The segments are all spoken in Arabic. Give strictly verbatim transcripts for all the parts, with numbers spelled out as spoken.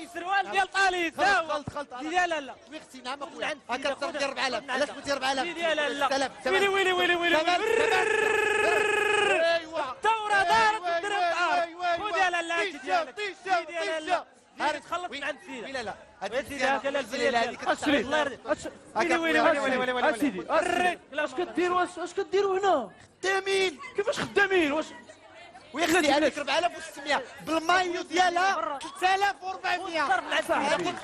هذه سروال ديال طالي خلط خلط لا لا لا ويختي نعم اخويا هكا تصرف ديال أربعة آلاف علاش قلتي أربعة آلاف لا ويلي ويلي ويلي ويلي ايوا الدورة دارت الدرب خذ يا لاله ديالك ديال لاله هاري تخلص من عند سيدي لا لا ويلي ويلي ويلي ويلي سيدي اش كديروا اش كديروا هنا خدامين كيفاش خدامين واش ويختي هذيك أربعة آلاف وستمية بالمايو ديالها ثلاثة آلاف وأربعمية على سيدي هذيك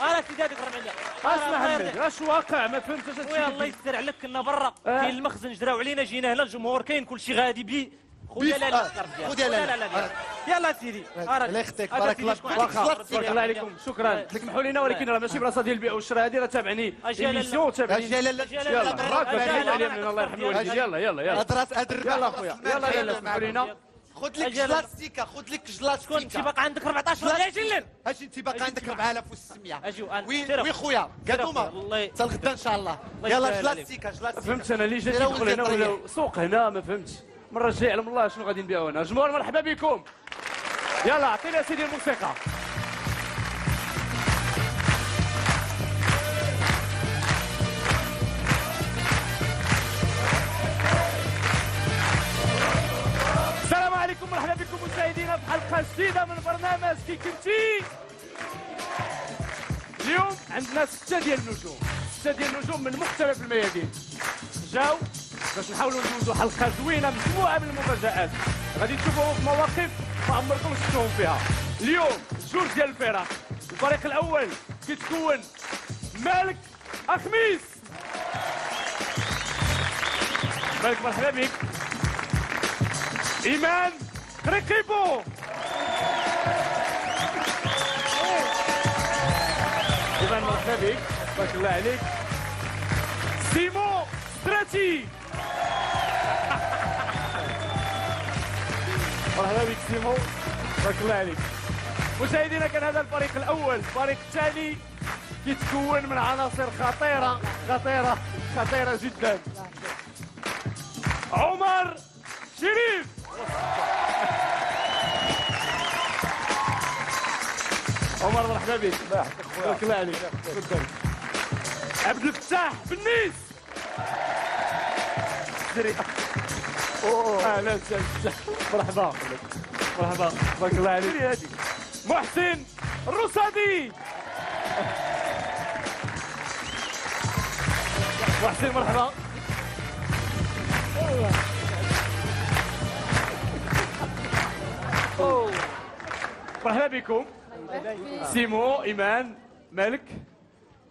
على سيدي هذيك أربعمية اسمع اش واقع ما فهمتش خويا الله يستر عليك كنا برا كاين المخزن جراو علينا جينا هنا الجمهور كاين كلشي غادي بي خويا لا لا خويا لا لا يلا سيدي الله يخطيك بارك الله بارك الله عليكم شكرا سمحوا لينا ولكن راه ماشي بلاصه ديال البيع والشراء هذه راه تابعني ايميسيون تابعني يلا الله يرحم الوالدين يلا يلا يلا هضرات هضر يلا خويا يلا يلا سمحوا لينا خذ لك جلاستيكا خذ لك جلاستيكا انت باقي عندك أربعطاش ولا جلل اجي انت باقي عندك أربعة آلاف وستمية وي خويا كادوما حتى الغدا ان شاء الله يلا جلاستيكا جلاستيكا فهمت انا اللي جيت ندخل هنا ولا سوق هنا ما فهمتش مرة الجاية يعلم الله شنو غادي نبيعو هنا، الجمهور مرحبا بكم. يلا عطينا سيدي الموسيقى. السلام عليكم مرحبا بكم مشاهدينا في حلقة جديدة من برنامج كي كنتي. اليوم عندنا ستة ديال النجوم، ستة ديال النجوم من مختلف الميادين. جاو باش نحاولوا ندوزوا حلقه زوينه مجموعه من المفاجآت غادي تشوفوهم في مواقف ما عمركم شفتوهم فيها. اليوم جوج ديال الفرق، الفريق الاول كيتكون مالك أخمبس. مالك مرحبا بك. إيمان قرقيبو. إيمان مرحبا بك بارك الله عليك. سيمو الصدراتي مرحبا بك سيمو بارك الله عليك. مشاهدينا كان هذا الفريق الاول. الفريق الثاني كيتكون من عناصر خطيره خطيره خطيره جدا. عمر الشريف عمر مرحبا بك بارك الله عليك. عبد الفتاح بالنيس اوه اهلا وسهلا مرحبا مرحبا بارك الله عليك. محسن الرصادي محسن مرحبا. اوه مرحبا بكم سيمو إيمان مالك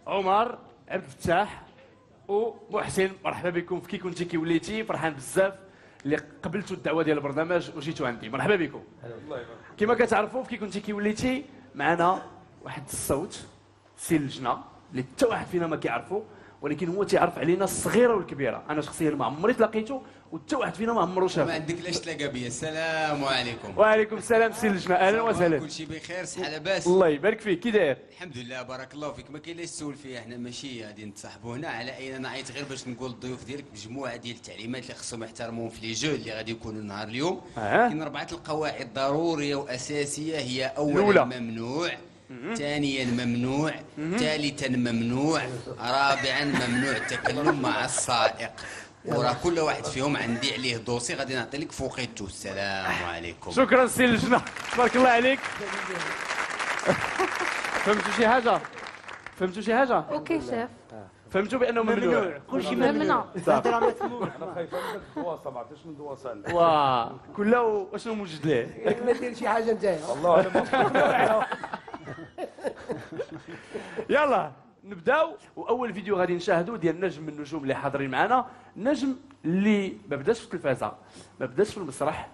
عمر عبد الفتاح ومحسن. مرحبا بكم في كي كنتي كي وليتي. فرحان بزاف اللي قبلتوا الدعوه ديال البرنامج وجيتوا عندي مرحبا بكم. الله يبارك فيك. كما كتعرفوا في كي كنتي كي وليتي معنا واحد الصوت سي اللجنه اللي حتى واحد فينا ما كيعرفو ولكن هو تيعرف علينا الصغيره والكبيره. انا شخصيا ما عمري تلاقيتو وحتى واحد فينا ما عمرو شافو. ما عندك علاش تلاقى بيا. السلام عليكم. وعليكم السلام سي اللجنه اهلا وسهلا. كلشي بخير صحه لاباس. الله يبارك فيك كي داير. الحمد لله بارك الله فيك. ما كاين لا تسول فيا حنا ماشي غادي نتصاحبوا هنا على اين. انا عيط غير باش نقول الضيوف ديالك مجموعه ديال التعليمات اللي خصهم يحترموهم في لي جو اللي غادي يكونوا نهار اليوم. كاين اربعه القواعد ضروريه واساسيه. هي اولا ممنوع، ثانيا ممنوع، ثالثا ممنوع، رابعا ممنوع التكلم مع السائق. وراه كل واحد فيهم عندي عليه دوسي غادي نعطي لك فوقيتو. السلام عليكم. شكرا سي اللجنه بارك الله عليك. فهمتوا شي حاجه؟ فهمتوا شي حاجه؟ اوكي شاف. فهمتوا بانه ممنوع كلشي ممنوع. الهضره مسموح. انا خايف من الدواسه ما عرفتش من الدواسه. واه كله اشنو موجد ليه؟ ما دير شي حاجه نتايا. الله اعلم. يلا نبداو. واول فيديو غادي نشاهدو ديال نجم من النجوم اللي حاضرين معنا. نجم اللي ما بداش في التلفازه ما بداش في المسرح،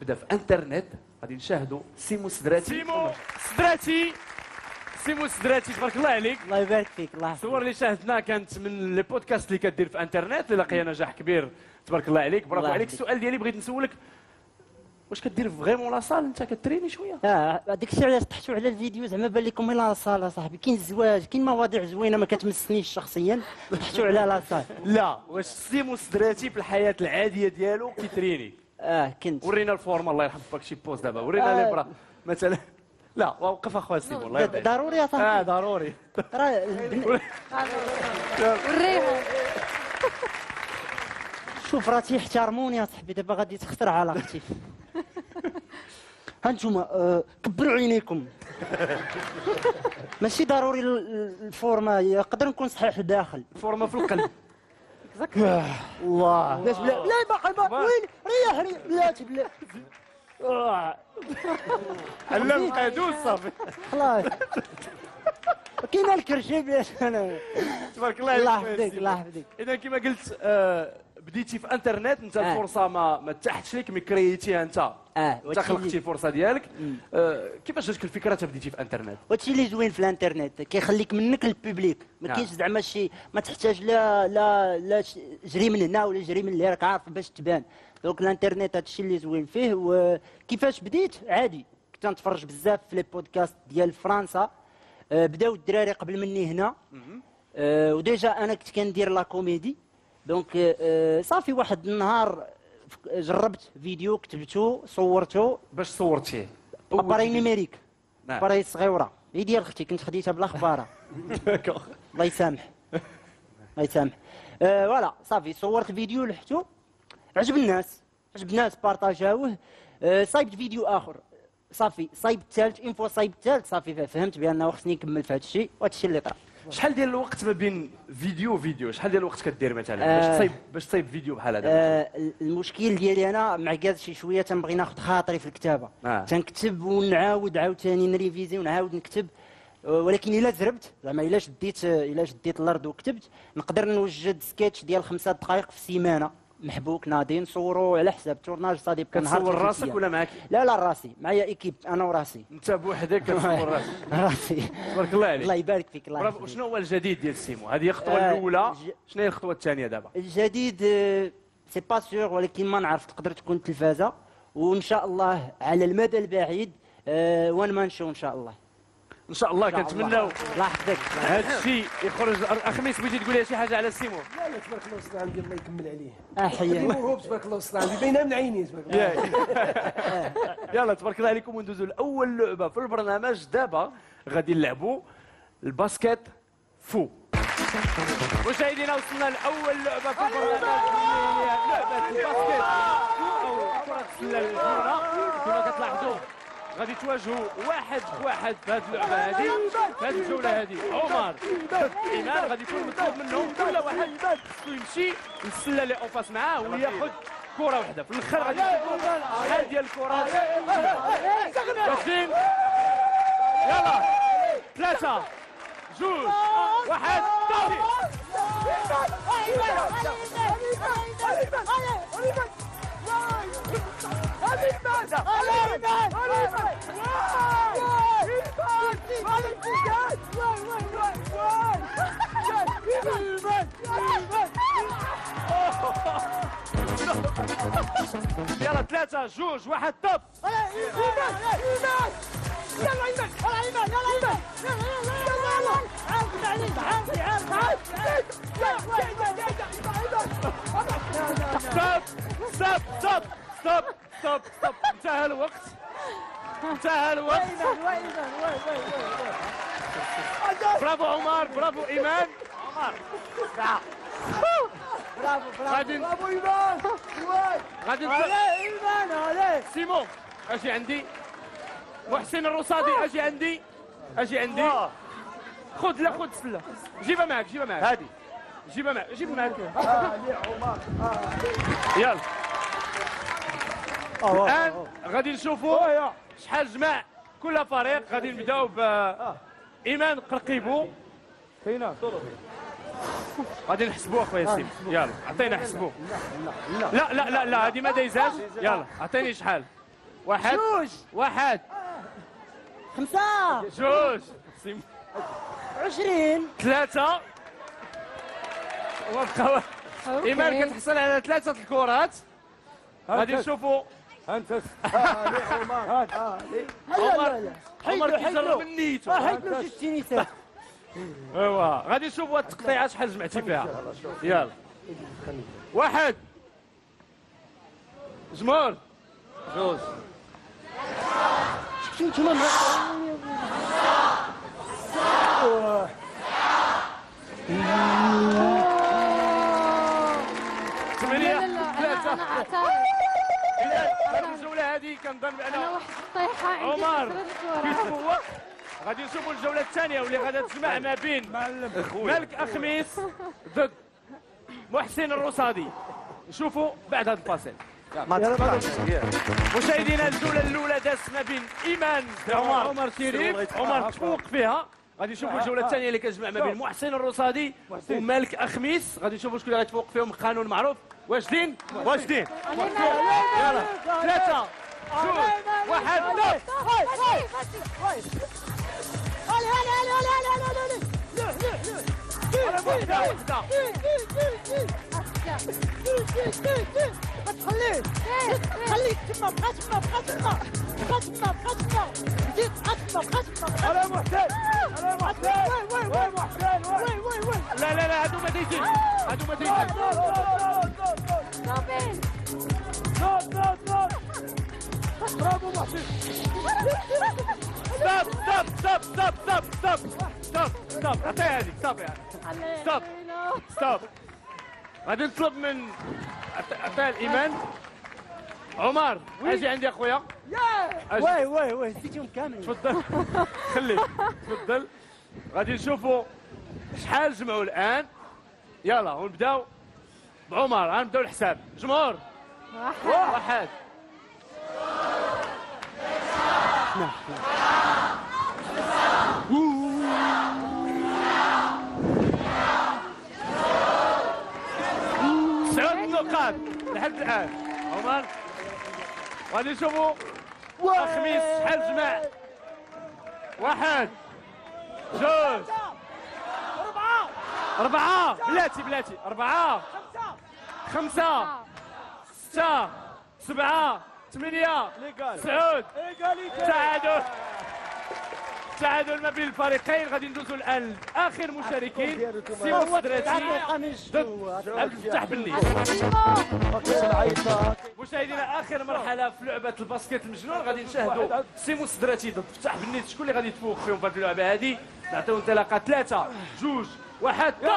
بدا في انترنت. غادي نشاهدو سيمو الصدراتي. سيمو الصدراتي سيمو الصدراتي تبارك الله عليك. الله يبارك فيك. الله الصور اللي شاهدناها كانت من لي بودكاست اللي كدير في انترنت اللي لاقيه نجاح كبير تبارك الله عليك. برافو عليك. السؤال ديالي بغيت نسولك واش كدير فريمون لاصال انت كتريني شويه؟ اه هذاك الشيء علاش طحتوا على الفيديو زعما بان لكم لاصال. اصاحبي كاين الزواج كاين مواضيع زوينه ما كتمسنيش شخصيا طحتوا على لاصال. لا واش سيمو الصدراتي في الحياه العاديه ديالو كيتريني؟ اه كنت ورينا الفورم الله يرحم باك شي بوز دابا ورينا آه. لي برا مثلا لا وقف اخويا سيبو الله يبارك. ضروري يا صاحبي. اه ضروري. راه وريهم. شوف راه تيحترموني يا صاحبي، دابا غادي تخسر علاقتي. هانتوما كبروا عينيكم. ماشي ضروري الفورما، يقدر نكون صحيح الداخل. الفورما في القلب. الله بلاش بلا بلا مرحبا وين ريح ريح بلاتي بلاتي. علم قادوس صافي خلاص كاين الكرشي باش انا تبارك الله الله يحفظك الله يحفظك. اذا كما قلت بديتي في انترنت انت الفرصه ما ما تحتش لك مي كرييتيها انت انت خلقتي الفرصه ديالك. كيفاش جاتك الفكره تا بديتي في انترنت؟ وهادشي اللي زوين في الانترنت كيخليك منك للبوبليك، ما كاينش زعما شي ما تحتاج لا لا لا جري من هنا ولا جري من اللي راك عارف باش تبان. دونك الانترنت هادشي اللي زوين فيه. وكيفاش بديت عادي كنت نتفرج بزاف في لي بودكاست ديال فرنسا، بداو الدراري قبل مني هنا وديجا انا كنت كندير لا كوميدي. دونك صافي واحد النهار جربت فيديو كتبته صورته. باش صورتيه؟ اباري نيميريك، اباري صغيوره هي ديال اختي كنت خديتها بلا خباره. الله يسامح الله يسامح. فوالا صافي صورت فيديو لحتو عجب الناس، عجب الناس بارطاجاوه. صايبت فيديو اخر صافي، صايبت الثالث انفو صايبت الثالث صافي فهمت بانه خصني نكمل في هذا الشيء وهذا الشيء اللي طرا. شحال ديال الوقت ما بين فيديو وفيديو؟ شحال ديال الوقت كدير مثلا باش تصايب باش تصايب فيديو بحال هذا؟ آه المشكل ديالي انا معكاز شي شويه تنبغي ناخذ خاطري في الكتابه. آه. تنكتب ونعاود عاوتاني نريفيزي ونعاود نكتب، ولكن الا زربت زعما الا شديت الا شديت الارض وكتبت نقدر نوجد سكيتش ديال خمسة دقائق في السيمانه محبوك ناضي نصورو على حساب تورناج صديق كنهار. كتصور راسك ولا معاك؟ لا لا راسي معايا ايكيب انا وراسي. انت بوحدك كتصور راسك؟ راسي تبارك الله عليك الله يبارك فيك الله يبارك. شنو هو الجديد ديال سيمو؟ هذه هي الخطوه آه الاولى، شنو هي الخطوه الثانيه دابا؟ الجديد آه سي با سيغ ولكن ما نعرف تقدر تكون التلفازه، وان شاء الله على المدى البعيد آه وان مان شو ان شاء الله. ان شاء الله كنتمناو الله يحفظك هذا الشيء يخرج. اخميس بغيتي تقول لي شي حاجه على سيمو؟ لا لا تبارك الله وصل عندي الله يكمل عليه. احييه الموهوب تبارك الله وصل عندي باينه من عينيه تبارك الله. يلا تبارك الله عليكم وندوزوا لاول لعبه في البرنامج. دابا غادي نلعبوا الباسكيت فو. مشاهدينا وصلنا لاول لعبه في البرنامج اللي هي لعبه الباسكيت فو او كره السله الحره. كما كتلاحظوا غادي تواجهوا واحد بواحد في هذه اللعبه هذه في هذه الجوله هذه. عمر إيمان غادي يكون مطلوب منهم كل واحد خصو يمشي للسله اللي أونفاس معاه وياخذ كره واحده في الاخر. غادي يكونوا شحال ديال الكرات واصلين؟ يلا ثلاثه جوج واحد طافي. يلا ثلاثة جوج واحد طب. ستوب ستوب ستوب انتهى الوقت انتهى الوقت. برافو عمر برافو إيمان. عمر برافو برافو برافو إيمان. غادي إيمان عليه سيمو. اجي عندي محسن الرصادي اجي عندي اجي عندي خذ لا خذ السلة جيبها معك جيبها معك هادي جيبها معك جيبها معك. يلا الان غادي نشوفوا شحال جمع كل فريق. غادي نبداو ب ايمان قرقيبو. فينا غادي نحسبوه اخويا سيم. يلا عطينا حسبوه. لا لا لا لا هذه ما دايزاش. يلا عطيني شحال. واحد جوج واحد خمسة جوج عشرين ثلاثة. ايمان كتحصل على ثلاثة الكرات. غادي نشوفوا انت علي عمر عمر عمر كيجرب نيته حيدلو التينيسات. ايوا غادي نشوفوا التقطيعه شحال جمعتي فيها. يلا واحد جمهور جوج شفتوا نتوما مع الجولة هذه كنظن بأن عمر كيتفوق. غادي نشوفوا الجولة الثانية واللي غادي تجمع ما بين مالك أخمبس ضد محسن الرصادي. نشوفوا بعد هذا الفاصل. مشاهدينا الجولة الأولى دازت ما بين إيمان عمر الشريف، عمر تفوق فيها. غادي نشوفوا الجولة الثانية اللي كتجمع ما بين محسن الرصادي ومالك أخمبس. غادي نشوفوا شكون اللي غيتفوق فيهم. قانون معروف، واجدين واجدين. يلا ثلاثة جوج واحد نوف. ما تخليش خليك تما، بقى تما بقى تما بقى تما بقى تما زيد بقى تما بقى تما. انا محتاج انا محتاج وي وي وي محتاج وي وي وي. لا لا لا هادو ما تيجيش هادو ما تيجيش. صافين صوت صوت صوت. برافو محسن. ستوب ستوب ستوب ستوب ستوب ستوب ستوب ستوب. عطيها هذيك ستوب يعني ستوب ستوب. غادي نطلب من عطيه الايمان عمر. اجي عندي اخويا. وي وي وي سيتيهم كاملين. تفضل خليك تفضل. غادي نشوفوا شحال جمعوا الان. يلا ونبداو بعمر. غنبداو الحساب. جمهور واحد. نقاط لحد الان عمر. غادي نشوفوا الخميس شحال جمع. واحد جوج أربعة أربعة بلاتي بلاتي أربعة خمسة ستة سبعة ثمانية تسعود. تعادل تعادل ما بين الفريقين. غادي ندوزوا الان لاخر مشاركين. سي الصدراتي ضد عبد الفتاح بني. مشاهدينا اخر مرحله في لعبه الباسكيت المجنون. غادي نشاهدوا سي الصدراتي ضد فتاح بني. شكون اللي غادي تفوق فيهم في هذه اللعبه هذه؟ نعطيو انطلاقه. ثلاثه جوج واحد. لا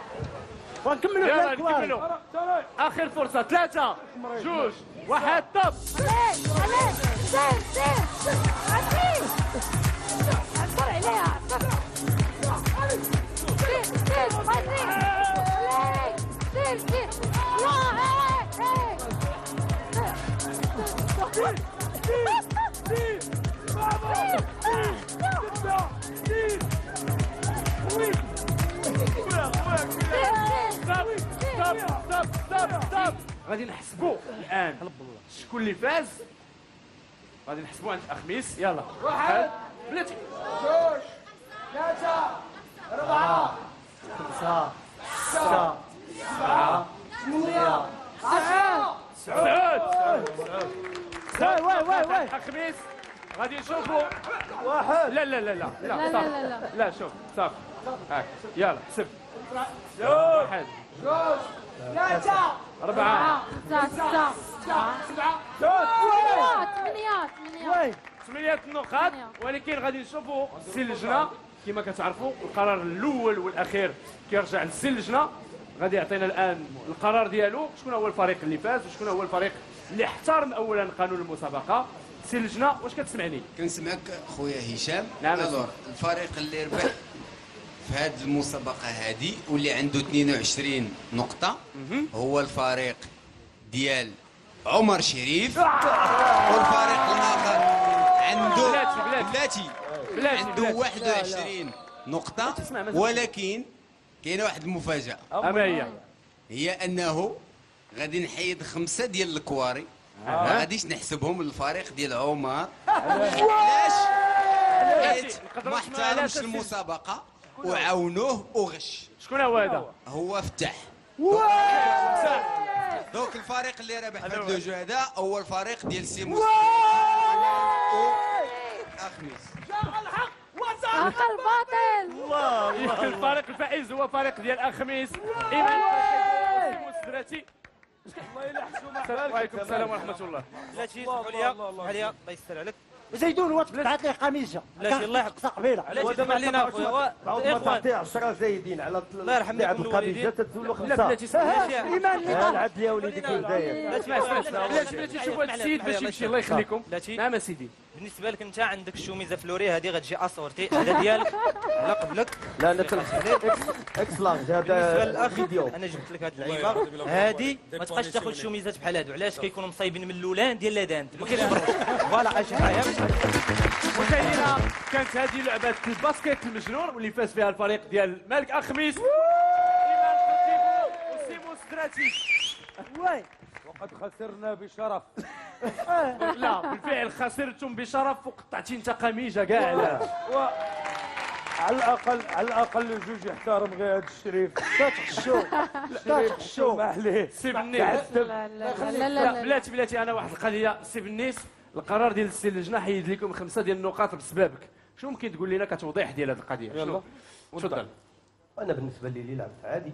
ونكملو يلا نكملو. آخر فرصة. ثلاثة جوج واحد. طب غادي نحسبوا الان شكون اللي فاز. غادي نحسبوا عند أخمبس. يلا واحد بلاتي جوج ثلاثة أربعة خمسة ستة سبعة ثمانية عشرة تسعود. وي وي وي وي أخمبس. غادي نشوفوا واحد. لا لا لا لا لا لا لا شوف صافي هاك. يلا حسب. واحد جوج ثلاثة أربعة خمسة سبعة سبعة ثمانية ثمانية ثمانية النقاط. ولكن غادي نشوفوا سي اللجنة. كما كتعرفوا القرار الأول والأخير كيرجع لسي اللجنة. غادي يعطينا الآن القرار ديالو. شكون هو الفريق اللي فاز وشكون هو الفريق اللي احترم أولا قانون المسابقة. سي اللجنة واش كتسمعني؟ كنسمعك خويا هشام. نعم. الفريق اللي ربح في هذه المسابقة هذه واللي عنده اثنين وعشرين نقطة هو الفريق ديال عمر شريف. والفريق الآخر عنده بلاتي عنده واحد وعشرين نقطة. ولكن كاينة واحد المفاجأة هي أنه غادي نحيد خمسه ديال الكواري ما غاديش نحسبهم للفريق ديال عمر. علاش؟ حيت ما احترمش المسابقه وعاونوه وغش. شكون هو هذا؟ هو فتح. دوك الفريق اللي رابح في هذا الجو هذا هو الفريق ديال سي مسلم اخميس. جاء الحق وزهق الباطل. الله الله. الفريق الفائز هو فريق ديال اخميس ايمان قرقيبو والصدراتي. الله يلا حشومه. السلام عليكم. السلام ورحمه الله. بلاتي سمحوا لي سمحوا لي الله يستر عليك. وزيدون هو تبعت لي قميصه. بلاتي الله يحفظك قبيله. ودابا علينا اخويا تعطي عشرة زايدين على الله يرحم لعب القميصه تتولوا خمسه. بلاتي ايمان اللي قعد لي وليدي كل داير. بلاتي بلاتي شوفوا هذا السيد باش يمشي الله يخليكم. نعم سيدي. بالنسبه لك انت عندك الشوميزه فلوري هذه غتجي اصورتي هذا ديالك على قبلك. لا لا اكس لارج هذا فيديو. انا جبت لك هذه اللعيبه هذه ما تبقاش تاخذ الشوميزات بحال هادو. علاش؟ كيكونوا مصايبين من الاولان ديال لادانت ما كيصبروش. فوالا اجي معايا. وسهينا كانت هذه لعبه الباسكيت المجنون واللي فاز فيها الفريق ديال مالك أخمبس إيمان قرقيبو والسيمو الصدراتي. واي وقد خسرنا بشرف. لا بالفعل خسرتم بشرف وقطعتي انت قميجه كاع. على الاقل على الاقل الجوج يحترم غير هذا الشريف. تخشوا تخشوا ما عليه سي بنيس. لا لا لا بلاتي بلاتي انا واحد القضيه سي بنيس. القرار ديال السي اللجنه حيد لكم خمسه ديال النقاط بسببك. شنو ممكن تقول لنا كتوضيح ديال هذه القضيه؟ شنو تفضل. انا بالنسبه لي اللي لعبت عادي.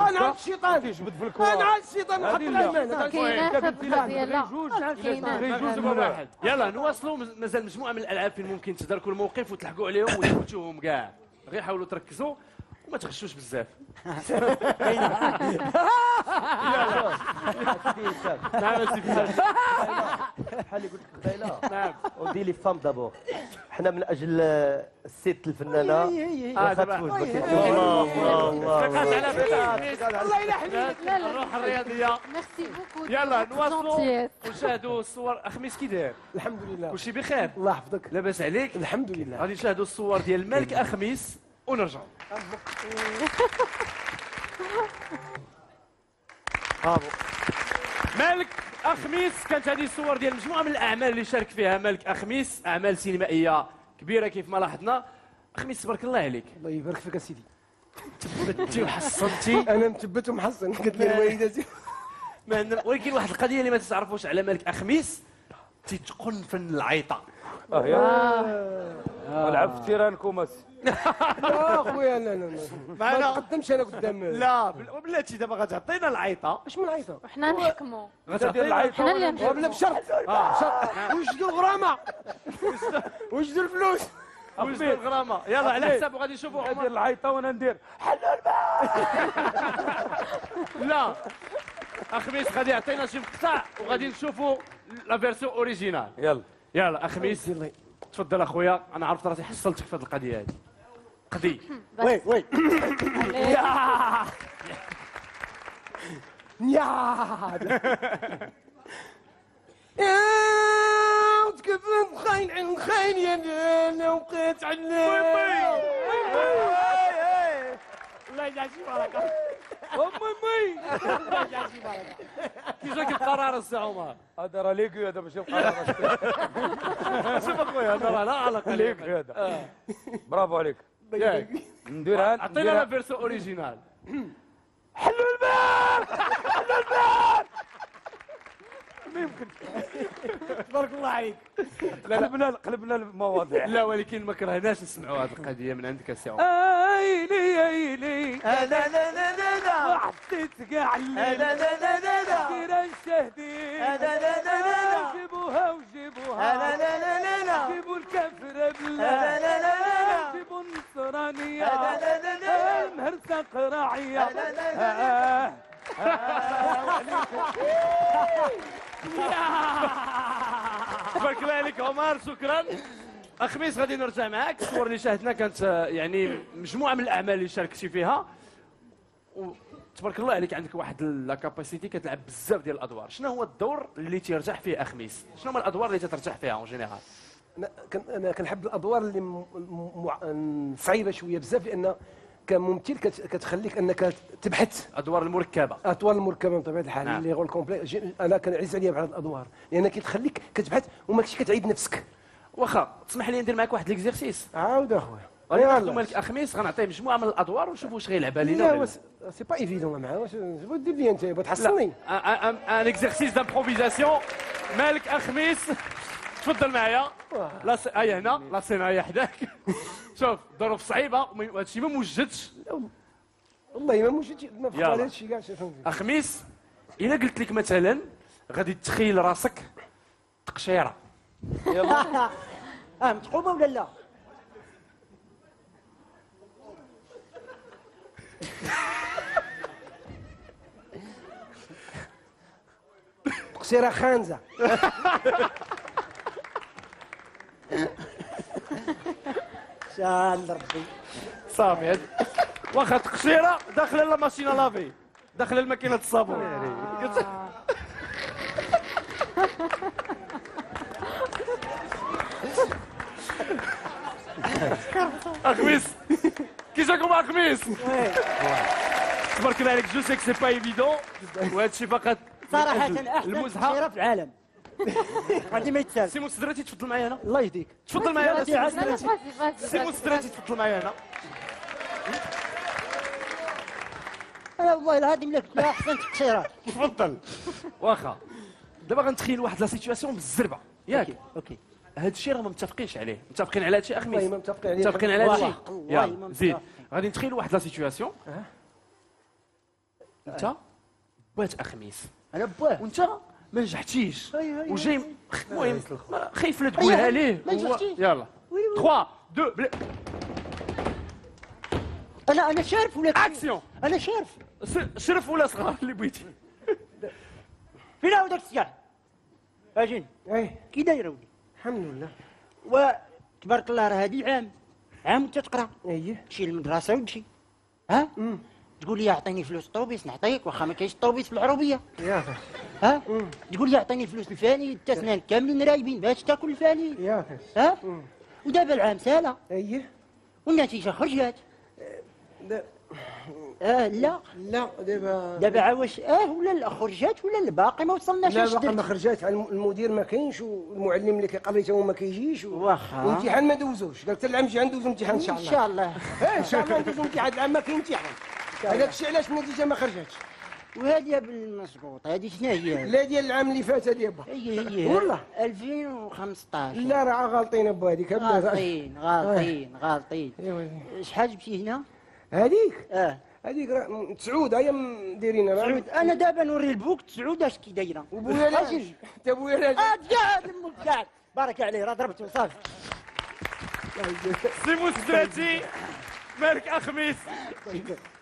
انا عاد الشيطان يجبد في الكوره. انا عاد الشيطان نحط الايمان كاينه خطره ديال جوج. يلا نواصلوا مازال مجموعه من الالعاب فين ممكن تدركوا الموقف وتلحقوا عليهم وتفوتوهم كاع. غير حاولوا تركزوا وما تغشوش بزاف. نعم سي بزاف بحال اللي قلت لك قبيله. نعم ودي لي فام دابور حنا من اجل الست الفنانه. اه دابا الله الله الله يلا حميد الروح الرياضيه. ميرسي بوكو. يلا نواصلوا ونشاهدوا الصور. اخميس كي داير؟ الحمد لله كلشي بخير الله يحفظك. لاباس عليك؟ الحمد لله. غادي نشاهدوا الصور ديال مالك أخمبس ونرجعوا. برافو مالك أخمبس. كانت هذه الصور ديال مجموعه من الاعمال اللي شارك فيها مالك أخمبس، اعمال سينمائيه كبيره كيف ما لاحظنا. أخمبس تبارك الله عليك. الله يبارك فيك سيدي. تبتي وحصنتي. انا مثبت ومحصن كدير والدتي. ولكن واحد القضيه اللي ما تعرفوش على مالك أخمبس تيتقن فن العيطه. اه يا نلعب في تيرانكم اسي. لا اخويا لا لا لا ما نقدمش انا قدام. لا بلاتي دابا غتعطينا العيطه. اش من العيطه؟ حنا نحكموا. غتعطينا العيطه ولا بلا بشرط بشرط وجدوا الغرامه وجدوا الفلوس وجدوا الغرامه. يلا على حساب وغادي نشوفوا عمر ندير العيطه وانا ندير حلوا الماء. لا أخمبس غادي يعطينا شي مقطع وغادي نشوفوا لا فيرسيون اوريجينال. يلا يلا أخمبس تفضل اخويا. انا عرفت راسي حصلتك في هذه القضيه هذه. قضي وي وي يا يا يا تكفن خاين عن خاين يا انا وقيت على الله يجازي بركه. امي مي الله يجازي بركه. كي جاك القرار السي عمر؟ هذا راه ليكو هذا ماشي القرار. شوف اخويا هذا راه لا علاقه ليك هذا. برافو عليك. نديرها عطينا لا فيرسيون اوريجينال. حلوا الباب حلوا الباب. ما يمكن تبارك الله عليك. قلبنا قلبنا المواضيع. لا ولكن ما كرهناش نسمعوا هذه القضيه من عندك السي عمر. ايلي ايلي لا لا لا لا لا حطيت كاع لا لا لا لا لا ديرا الشهدي لا لا لا جيبوها وجيبوها لا لا لا لا جيبوا الكافره بالله لا لا لا جيبوا النصرانيه لا لا لا مهرسه قراعيه. تبارك الله عليك عمر، شكرا. الخميس غادي نرجع معاك. الصور اللي شاهدنا كانت يعني مجموعه من الاعمال اللي شاركتي فيها، وتبارك الله عليك عندك واحد لا كاباسيتي، كتلعب بزاف ديال الادوار. شنو هو الدور اللي تيرجح فيه اخميس؟ شنو هما الادوار اللي تترجح فيها اون جينيرال؟ انا كنحب الادوار اللي م... م... صعيبه شويه بزاف، لان كممثل كتخليك انك تبحث. ادوار المركبه ادوار المركبه بطبيعه الحال اللي نعم. غول كومبليكس. انا كنعز عليا بهاد الادوار لان كتخليك كتبحث وماكش كتعيد نفسك. واخا تسمح لي ندير معاك واحد ليكزيرسيس. عاود اخويا، غناخذو مالك اخميس غنعطيه مجموعه من الادوار ونشوف واش غيلعبها لينا ولا لا. لا سي با ايفيدون معاه. واش دير لي انت؟ بغيت تحصلني؟ ان اكزيرسيس دامبروفيزاسيون. مالك اخميس تفضل معايا. لا هي هنا لا سينا هي حداك. شوف الظروف صعيبه وهادشي ما موجدش، والله ما موجدش. ما في بالي هادشي كاع. اخميس الا قلت لك مثلا غادي تخيل راسك تقشيره، يلا اه متقومه ولا لا؟ تقشيره خانزه. شال ربي صافي. واخا تقشيره داخله لا ماشينه لافي، داخله الماكينه الصابون. اخميس كي جاكم اخميس؟ تبارك الله عليك. جو سيك سي با ايفيدون، وهادشي فقط صراحه احسن تقشيره في العالم. عندي ما يتسال. سي مصدراتي تفضل معايا هنا. الله يهديك تفضل معايا هنا. سي مصدراتي تفضل معايا هنا. انا والله العظيم لك ما احسن تقشيرات. تفضل. واخا دابا غنتخيل واحد لا سيتوياسيون بالزربه، ياك؟ اوكي. هاد الشيء راه ما متفقينش عليه. متفقين على هاد الشيء اخميس؟ والله ما متفقين عليه. متفقين على هاد الشيء. يلا زيد. غادي نتخيل واحد لا سيتوياسيون. انت بات اخميس. انا باه. وانت ما نجحتيش وجاي. المهم خايف لا تقولها ليه. ما نجحتيش. يلا ثلاثة اثنين بلي. انا انا شارف ولا اكسيون؟ انا شارف. شرف ولا صغار اللي بغيتي. فين هو داك السياح؟ اجين. ايه كي دايره ولدي؟ الحمد لله. وتبارك الله راه هادي عام عام وانت تقرا. اييه. تمشي للمدرسه وتمشي. ها؟ امم تقول لي اعطيني فلوس الطوبيس نعطيك، واخا ما كاينش الطوبيس في العروبيه. ياك. ها؟ مم. تقول لي اعطيني فلوس الفاني حتى سنان كاملين رايبين باش تاكل الفاني. ياك. ها؟ ودابا العام سالا. اييه. والنتيجه خرجت. دا... اه لا لا دابا دابا عاوش اه ولا لا خرجات ولا الباقي ما وصلناش. لا باقي ما خرجات. المدير ما كاينش والمعلم اللي كيقري تا هو ما كيجيش، واخا والامتحان ما دوزوش. قال حتى العام الجاي غندوزو امتحان ان شاء الله. ان شاء الله ان شاء الله ندوزو امتحان. العام ما كاين امتحان. هذاك الشيء علاش النتيجه ما خرجاتش. وهادي بالمسقوط. هادي شنو هي؟ لا ديال العام اللي فات. هادي با هي هي والله ألفين وخمسطاش. لا راه غالطين با هذيك. غالطين غالطين غالطين. شحال جبتي هنا؟ هذيك؟ اه هذيك راه تسعود. هي مديرينها تسعود. انا دابا نوري البوك تسعود اش كي دايره. وبويا لاجل حتى بويا لاجل. اه كاع امك كاع بارك عليه راه ضربته صافي. سي مصدراتي مالك اخميس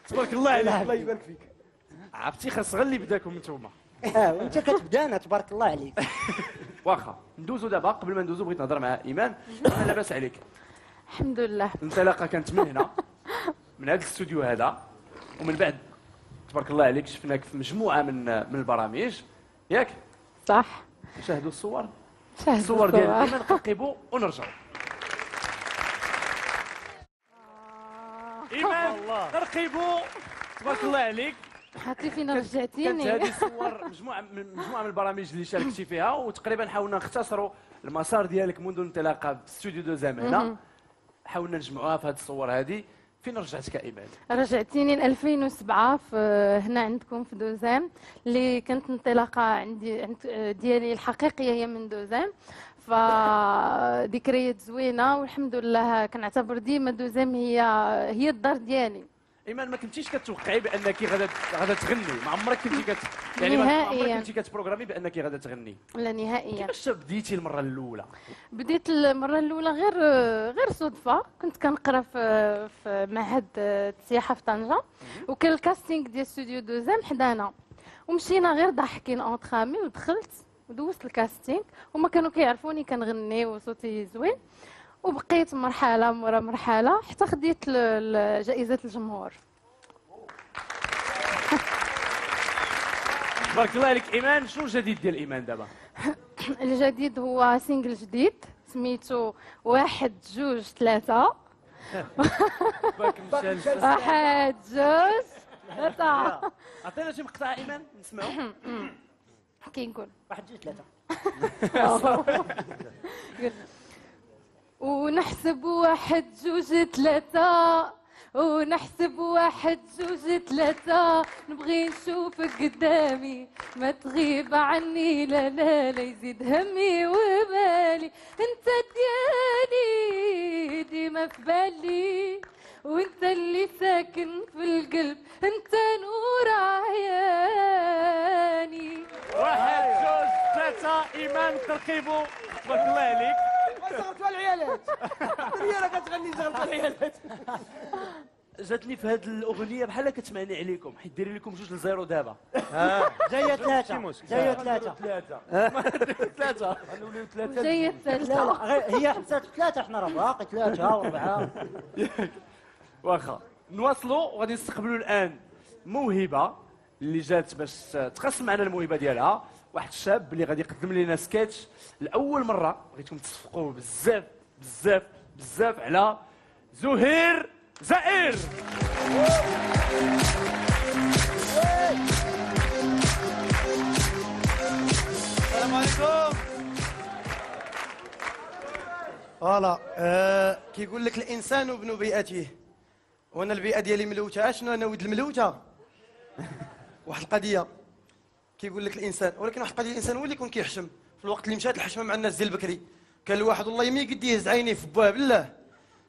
تبارك الله عليك. الله يبارك فيك. عرفتي خاص غير اللي بداكم نتوما. اه وانت كتبدانا تبارك الله عليك. واخا ندوزو دابا. قبل ما ندوزو بغيت نهضر مع ايمان. انا لاباس عليك؟ الحمد لله. الانطلاقه كانت من هنا، من هذا الاستوديو هذا، ومن بعد تبارك الله عليك شفناك في مجموعه من من البرامج، ياك؟ صح. نشاهدوا الصور. نشاهدوا الصور ديال إيمان قرقيبو ونرجعوا. إيمان قرقيبو تبارك الله عليك. حطي فينا رجعتيني. كانت هذه صور مجموعه من مجموعه من البرامج اللي شاركتي فيها، وتقريبا حاولنا نختصروا المسار ديالك منذ الانطلاقه في استوديو دو زمانه. حاولنا نجمعوها في هذه الصور هذه. فين رجعتك إيمان؟ رجعتيني ل ألفين وسبعة هنا عندكم في دوزام، اللي كانت انطلاقه عندي ديالي الحقيقيه هي من دوزام، فذكريات زوينه والحمد لله. كنعتبر ديما دوزام هي هي الدار ديالي. ايمان ما كنتيش كتوقعي بانك غادا غادا تغني؟ ما عمرك كنتي كت يعني ما عمرك كنتي كتبروغرامي بانك غادا تغني؟ لا نهائيا. كيفاش بديتي المره الاولى؟ بديت المره الاولى غير غير صدفه، كنت كنقرا في في معهد السياحه في طنجه، وكان الكاستينغ ديال ستوديو دوزام حدانا، ومشينا غير ضحكين اونتخامي، ودخلت ودوزت الكاستينغ وما كانوا كيعرفوني كنغني وصوتي زوين، وبقيت مرحله مورا مرحله حتى خديت جائزه الجمهور. بارك الله عليك ايمان. شنو الجديد ديال ايمان دابا؟ الجديد هو سينجل جديد سميتو واحد جوج ثلاثه. واحد جوج ثلاثه. عطينا شي مقطع ايمان نسمعو. كي نقول واحد جوج ثلاثه ونحسب واحد جوج ثلاثة، ونحسب واحد جوج ثلاثة، نبغي نشوفك قدامي، ما تغيب عني لا لا لا يزيد همي وبالي، أنت ديالي ديما في بالي، وأنت اللي ساكن في القلب، أنت نور عياني. واحد جوج ثلاثة إيمان قرقيبو، تبارك الله عليك. زغلطوا العيالات، هي راه كتغني زغلطوا العيالات. جاتني في هذه الاغنيه بحال كتمانع عليكم حيت دايرين لكم جوج لزيرو دابا. اه جايه ثلاثه، جايه ثلاثه ثلاثه ثلاثه غنوليو ثلاثه جايه الثالثه. هي خمسه ثلاثه، حنا راه باقي ثلاثه واربعه. واخا نواصلوا وغادي نستقبلوا الان موهبه اللي جات باش تخصم معنا الموهبه ديالها. واحد الشاب اللي غادي يقدم لنا سكيتش لاول مره، بغيتكم تصفقوا بزاف بزاف بزاف على زهير زائر. السلام عليكم. فوالا أه كيقول لك الانسان ابن بيئته، وانا البيئه ديالي ملوته. اشنو انا ولد الملوته؟ واحد القضيه كيقول لك الانسان، ولكن واحد القضيه الانسان هو اللي يكون كيحشم. في الوقت اللي مشات الحشمه مع الناس ديال بكري، كان الواحد والله ما يقد يهز عينيه في بواه بالله.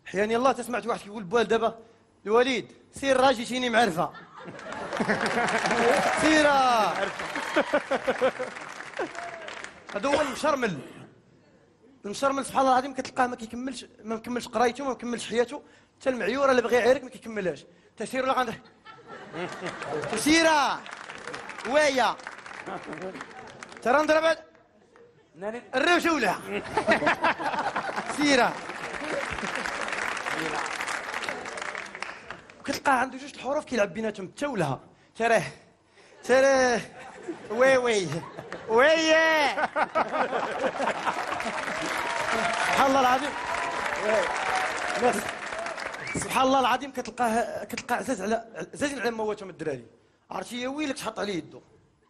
احيانا الله تسمعت واحد كيقول بواه دابا الوليد سير راجي تيني معرفه. سيره هذا هو المشرمل. المشرمل سبحان الله العظيم كتلقاه ما كيكملش ما مكملش قرايته، ما مكملش حياته، حتى المعيوره اللي بغى يعيرك ما كيكملهاش. تسير ولا غندير تسيره وايه ترى نضرب الروشه ولا سيره. كتلقاه عنده جوج الحروف كيلعب بيناتهم تا ولها. تراه تراه وي وي وي سبحان الله العظيم. سبحان الله العظيم كتلقاه كتلقى عزاز على عزاز على مواتهم الدراري. عرفتي يا ويلك تحط عليه يده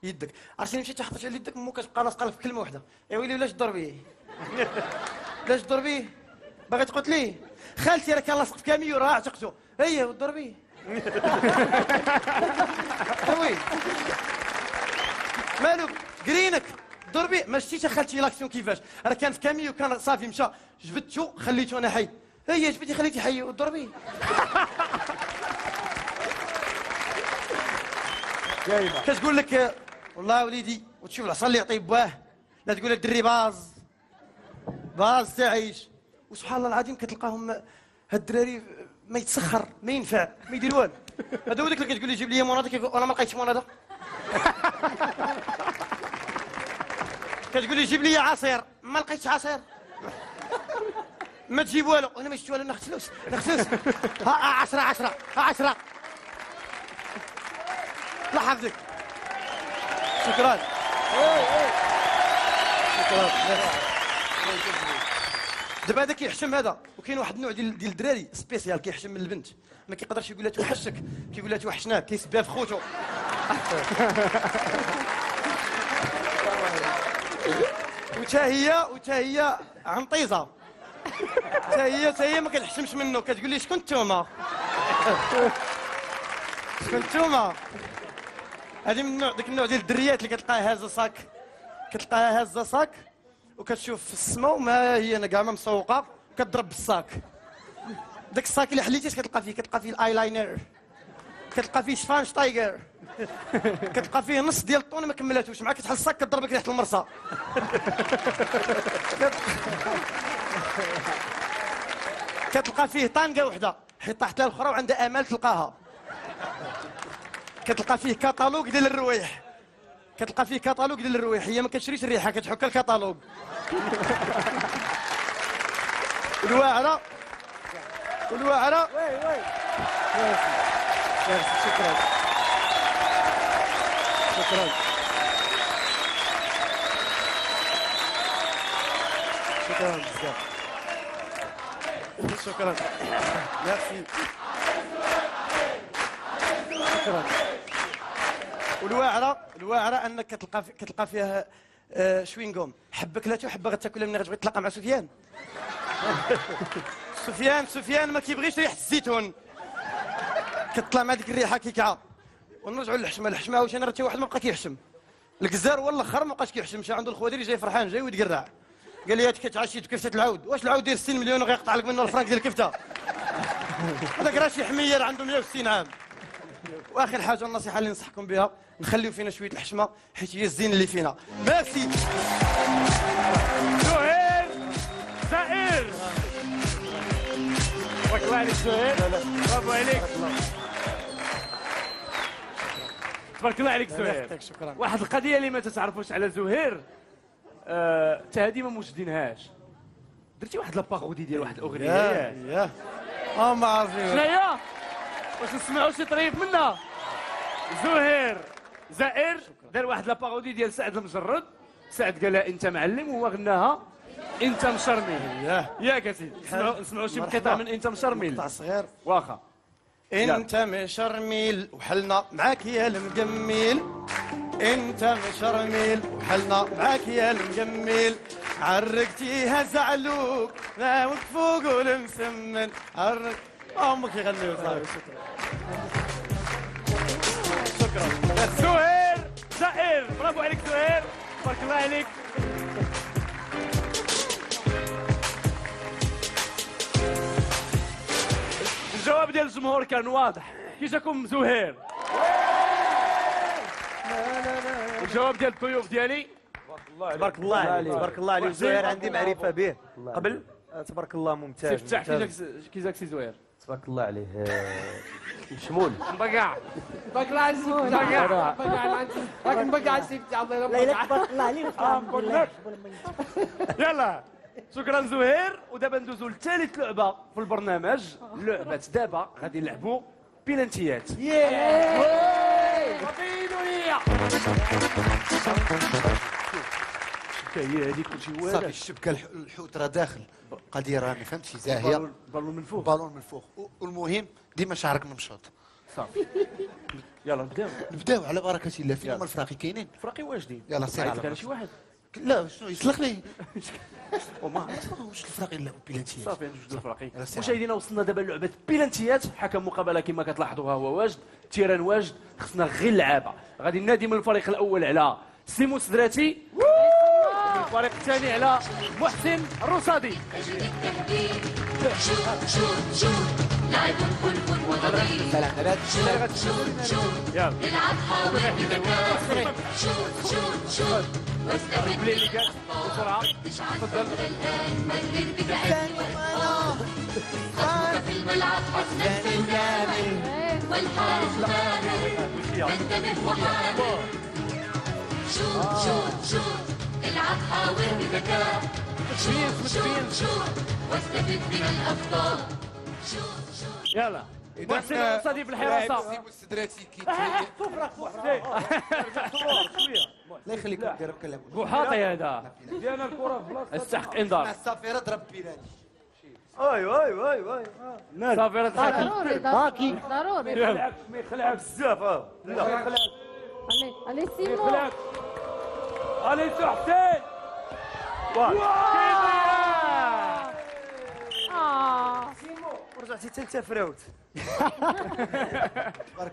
يدك، عرفتي مشيتي حطيتي على يدك مو كتبقى لاصقه لك في كلمه واحده. يا ويلي ولاش ضربيه علاش ضربيه باغي تقتليه؟ خالتي راه كان لاصق في كاميو راه عتقته. هيا وضربيه وي مالو قرينك ضربيه. ما شتيش خالتي لاكسيون كيفاش؟ راه كان في كاميو كان صافي مشى جبدته خليته انا حي. هيا جبدتي خليتي حي وضربيه. كتقول لك والله وليدي، وتشوف العصا اللي يعطي بواه، لا تقول الدري باز باز تعيش. وسبحان الله العظيم كتلقاهم هاد الدراري ما يتسخر ما ينفع ما يدير والو. هذا هو داك اللي كتقول لي جيب لي مناضه، كيقول انا ما لقيتش مناضه. كتقول لي جيب لي عصير، ما لقيتش عصير. ما تجيب والو، انا ما شفت والو. نغسلوش نغسلوش ها عشرة عشرة ها عشرة. الله يحفظك. شكرا. شكرا. دابا هذا كيحشم هذا، وكاين واحد النوع ديال ديال الدراري سبيسيال كيحشم من البنت، ما كيقدرش يقول لها توحشك، كيقول لها توحشناك، كيسبها في خوتو. وتا هي وتا هي عنطيزه. تا هي تا هي ما كتحشمش منه، كتقول لي شكون نتوما؟ شكون نتوما؟ هذه من نوع ديك النوع ديال الدريات اللي كتلقاها هازه صاك، كتلقاها هازه صاك وكتشوف في السماء وما هي انا كاع ما مسوقه، كتضرب بالصاك. داك الصاك اللي حليتيه كتلقى فيه كتلقى فيه الايلاينر كتلقى فيه شفانشتايغر كتلقى فيه نص ديال الطون ما كملاتوش معاك كتحل الصاك كضربك ريحه المرصه. كتلقى فيه طانقه وحده حيت طاحت لها الاخرى وعندها امال تلقاها. كتلقى فيه كاتالوج ديال الروايح كتلقى فيه كاتالوج ديال الروايح هي ما كتشريش الريحه كتحك الكاتالوج. الواعره الواعره وي وي شكرا شكرا شكرا بزاف شكرا ميرسي شكرا. والواعره الواعره انك كتلقى كتلقى فيها شوينغوم حبه كلاتو حبه غتاكلها منين غتبغي تلاقى مع سفيان. سفيان سفيان ما كيبغيش ريحه الزيتون كتطلع مع ديك الريحه كيكعه. ونرجعوا للحشمه الحشمه عاوتاني راه حتى واحد ما بقى كيحشم الكزار هو الاخر ما بقاش كيحشم شي عنده الخوادري جاي فرحان جاي ويتقرع قال لي هاد كتعشيت كفته العود واش العود داير ستين مليون وغا يقطع لك منه الفرنك ديال الكفته هذاك راه شي حمير عنده مية وستين عام. واخر حاجه النصيحه اللي ننصحكم بها نخليو فينا شويه الحشمه حيت هي الزين اللي فينا. ميرسي زهير زهير واكلا عليك زهير برافو عليك تبارك الله عليك زهير. واحد القضيه اللي ما تتعرفوش على زهير حتى هادي ما موجدينهاش درتي واحد لاباغودي ديال واحد الاغنيه ياه اه ما عارفين شناهي واش نسمعوا شي طريف منها. زهير زائر دار واحد لاباغودي ديال سعد المجرد سعد قال لها انت معلم وهو غناها انت مشرمي ياك اسيدي نسمعوا شي قطع من انت مشرميل قطع صغير واخا انت مشرميل وحلنا معاك يا المجميل انت مشرميل وحلنا معاك يا المجميل عرقتيها زعلوك لا وقفوك والمسمن عرق امك يغنيو صافي. شكرا شكرا زهير زهير برافو عليك زهير تبارك الله عليك. الجواب ديال الجمهور كان واضح كي جاكم زهير. الجواب ديال الضيوف ديالي تبارك الله عليك تبارك الله عليك زهير عندي معرفه به قبل تبارك الله ممتاز سيفتح كي جاك سي زهير تبارك الله عليه شمول مبقع تبارك الله على شمول مبقع راك مبقع سيفتح الله يرحمك تبارك الله عليك. يلا شكرا زهير. ودابا ندوزو لثالث لعبه في البرنامج لعبه دابا غادي نلعبو بلانتيات. هي هذيك كلشي واعر صافي الشبكه الحوت راه داخل قضيه راه ما فهمتش زاهيه بالون من فوق بالون من فوق والمهم ديما شعرك منشط صافي. يلا نبداو نبداو على بركه الله. فين هما الفراقي كاينين الفراقي واجدين يلا سير على شي واحد لا شنو يسلخ لي وما واش الفراقي لا بلانتيات صافي نوجدوا الفراقي. مشاهدينا وصلنا دابا للعبه بلانتيات حكم مقابله كما كتلاحظوا هو واجد تيران واجد خصنا غير لعابه. غادي ننادي من الفريق الاول على سيمو الصدراتي الفريق الثاني على محسن الرصادي. شوت شوت شوت العب حاول بذكاء شوت شوت شوت واستفد من الافكار شوت شوت. يلا محسن الرصادي في الحراسه سيبو السدراتي كي شوف راه شويه لا يخليكم ديروا كلام بوحاطي هذا ديالنا الكره في بلاصتها استحق انذار الصافيره ضرب بيلاني ايوا ايوا ايوا الصافيره تحكي باكي ضروري ما يخلعها بزاف اه لا يخلعها علي علي سيمو علي سي حسين واه اه سيمو ورجعتي ثالثه فراوت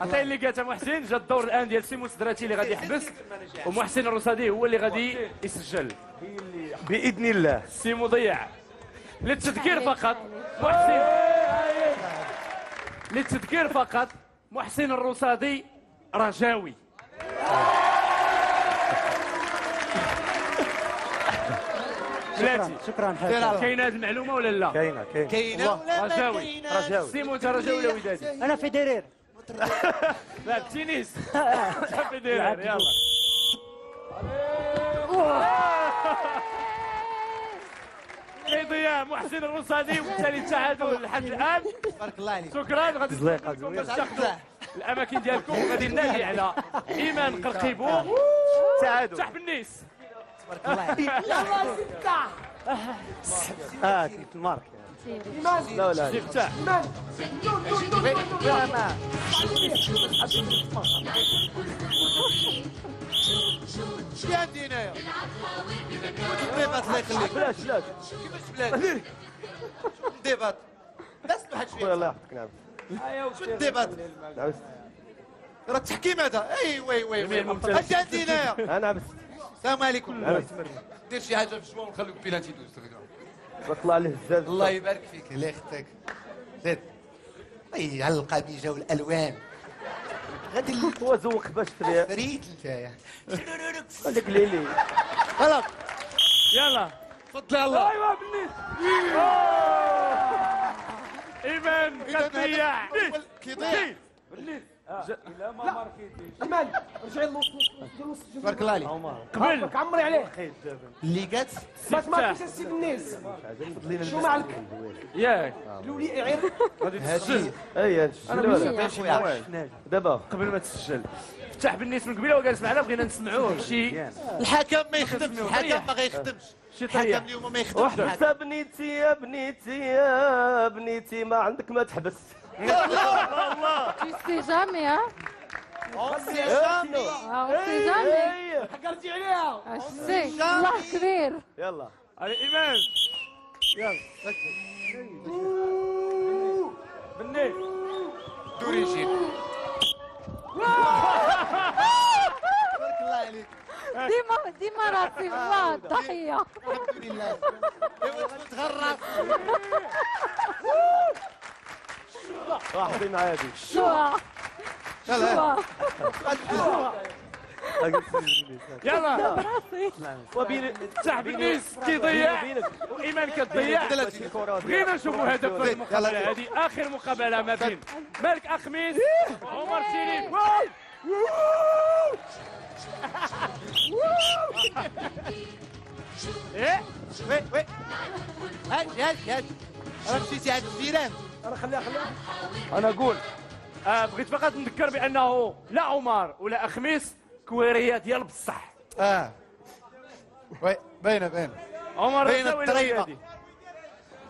عطيه اللي قالتها محسن. جا الدور الان ديال سيمو الصدراتي اللي غادي يحبس ومحسن الرصادي هو اللي غادي يسجل باذن الله. سيمو ضيع للتذكير فقط محسن للتذكير فقط محسن الرصادي رجاوي. شكرا شكرا حاجه. كاينه هذه المعلومه ولا لا؟ كاينه كاينه كاينه رجاوي رجاوي سي موت رجاوي ولا ودادي؟ انا في ديرير. لا التنس في ديرير. يلا القضية محسن الرصادي وبالتالي التعادل لحد الان. بارك الله عليك. شكرا. غادي نستقبلكم باش تاخذوا الاماكن ديالكم وغادي ننادي على ايمان قرقيبو. تعادل تحت بالنيس. بارك الله عليك. يلا ستة. اه كيف المارك. ايمان لا لا لا. ايمان. شكون عندي هنايا؟ الديبات الله يخليك. بلاش بلاش. كيفاش بلاش؟ الديبات. داس واحد شويه. الله يحفظك نعم. شنو الديبات؟ راه التحكيم هذا. اي وي وي. اش عندي هنايا؟ انا عبست. السلام عليكم. دير شي حاجه في الشوا ونخليو البيلاتي يدوز. وطلع عليه الزاز. الله يبارك فيك. الله يخطيك. زيد. اي على القميجه والالوان. غادي هو زوق باش تريا فريت نتايا هذاك ليلي خلاص. يلا تفضل. يلا ايوا بالنيس. ايمان كتضيع كيضيع بالنيس الا ما ماركيتيش. ايمان رجعي للوسط. للوسط بارك الله عليك. قبل عمري عليه اللي جات ما تماركيش السي بالنيس. شو معك ياك لولي عير غادي تسجل. اي هادشي دابا قبل ما تسجل فتح بالنيس من قبيله وجالس معنا بغينا نسمعوه شي. الحكم ما يخدمش. الحكم ما غيخدمش. الحكم اليوم ما يخدمش. وحده بنيتي يا بنيتي يا بنيتي ما عندك ما تحبس. الله الله. Tu sais jamais hein. On sait jamais. On sait jamais. حكرتي عليها. عشتي. الله كبير. يلا. علي إيمان. يلا. بالنيل. دوري جيب. بارك الله عليك. ديما ديما راسي والله الضحية. الحمد لله. تغرس. واحدين عادي. شو يلا يلا وبين تاع بالنيس كيضيع وايمان كتضيع. بغينا نشوفوا هدف المقابله هذه. اخر مقابله ما بين مالك أخمبس وعمر الشريف. ايه وي وي هاج هاج هاج. راه مشيتي عند الجيران. انا خليها خليها. انا اقول آه بغيت فقط نذكر بانه لا عمر ولا أخمبس كويريه ديال بصح. اه وي باينه باينه. عمر باينه الطريبه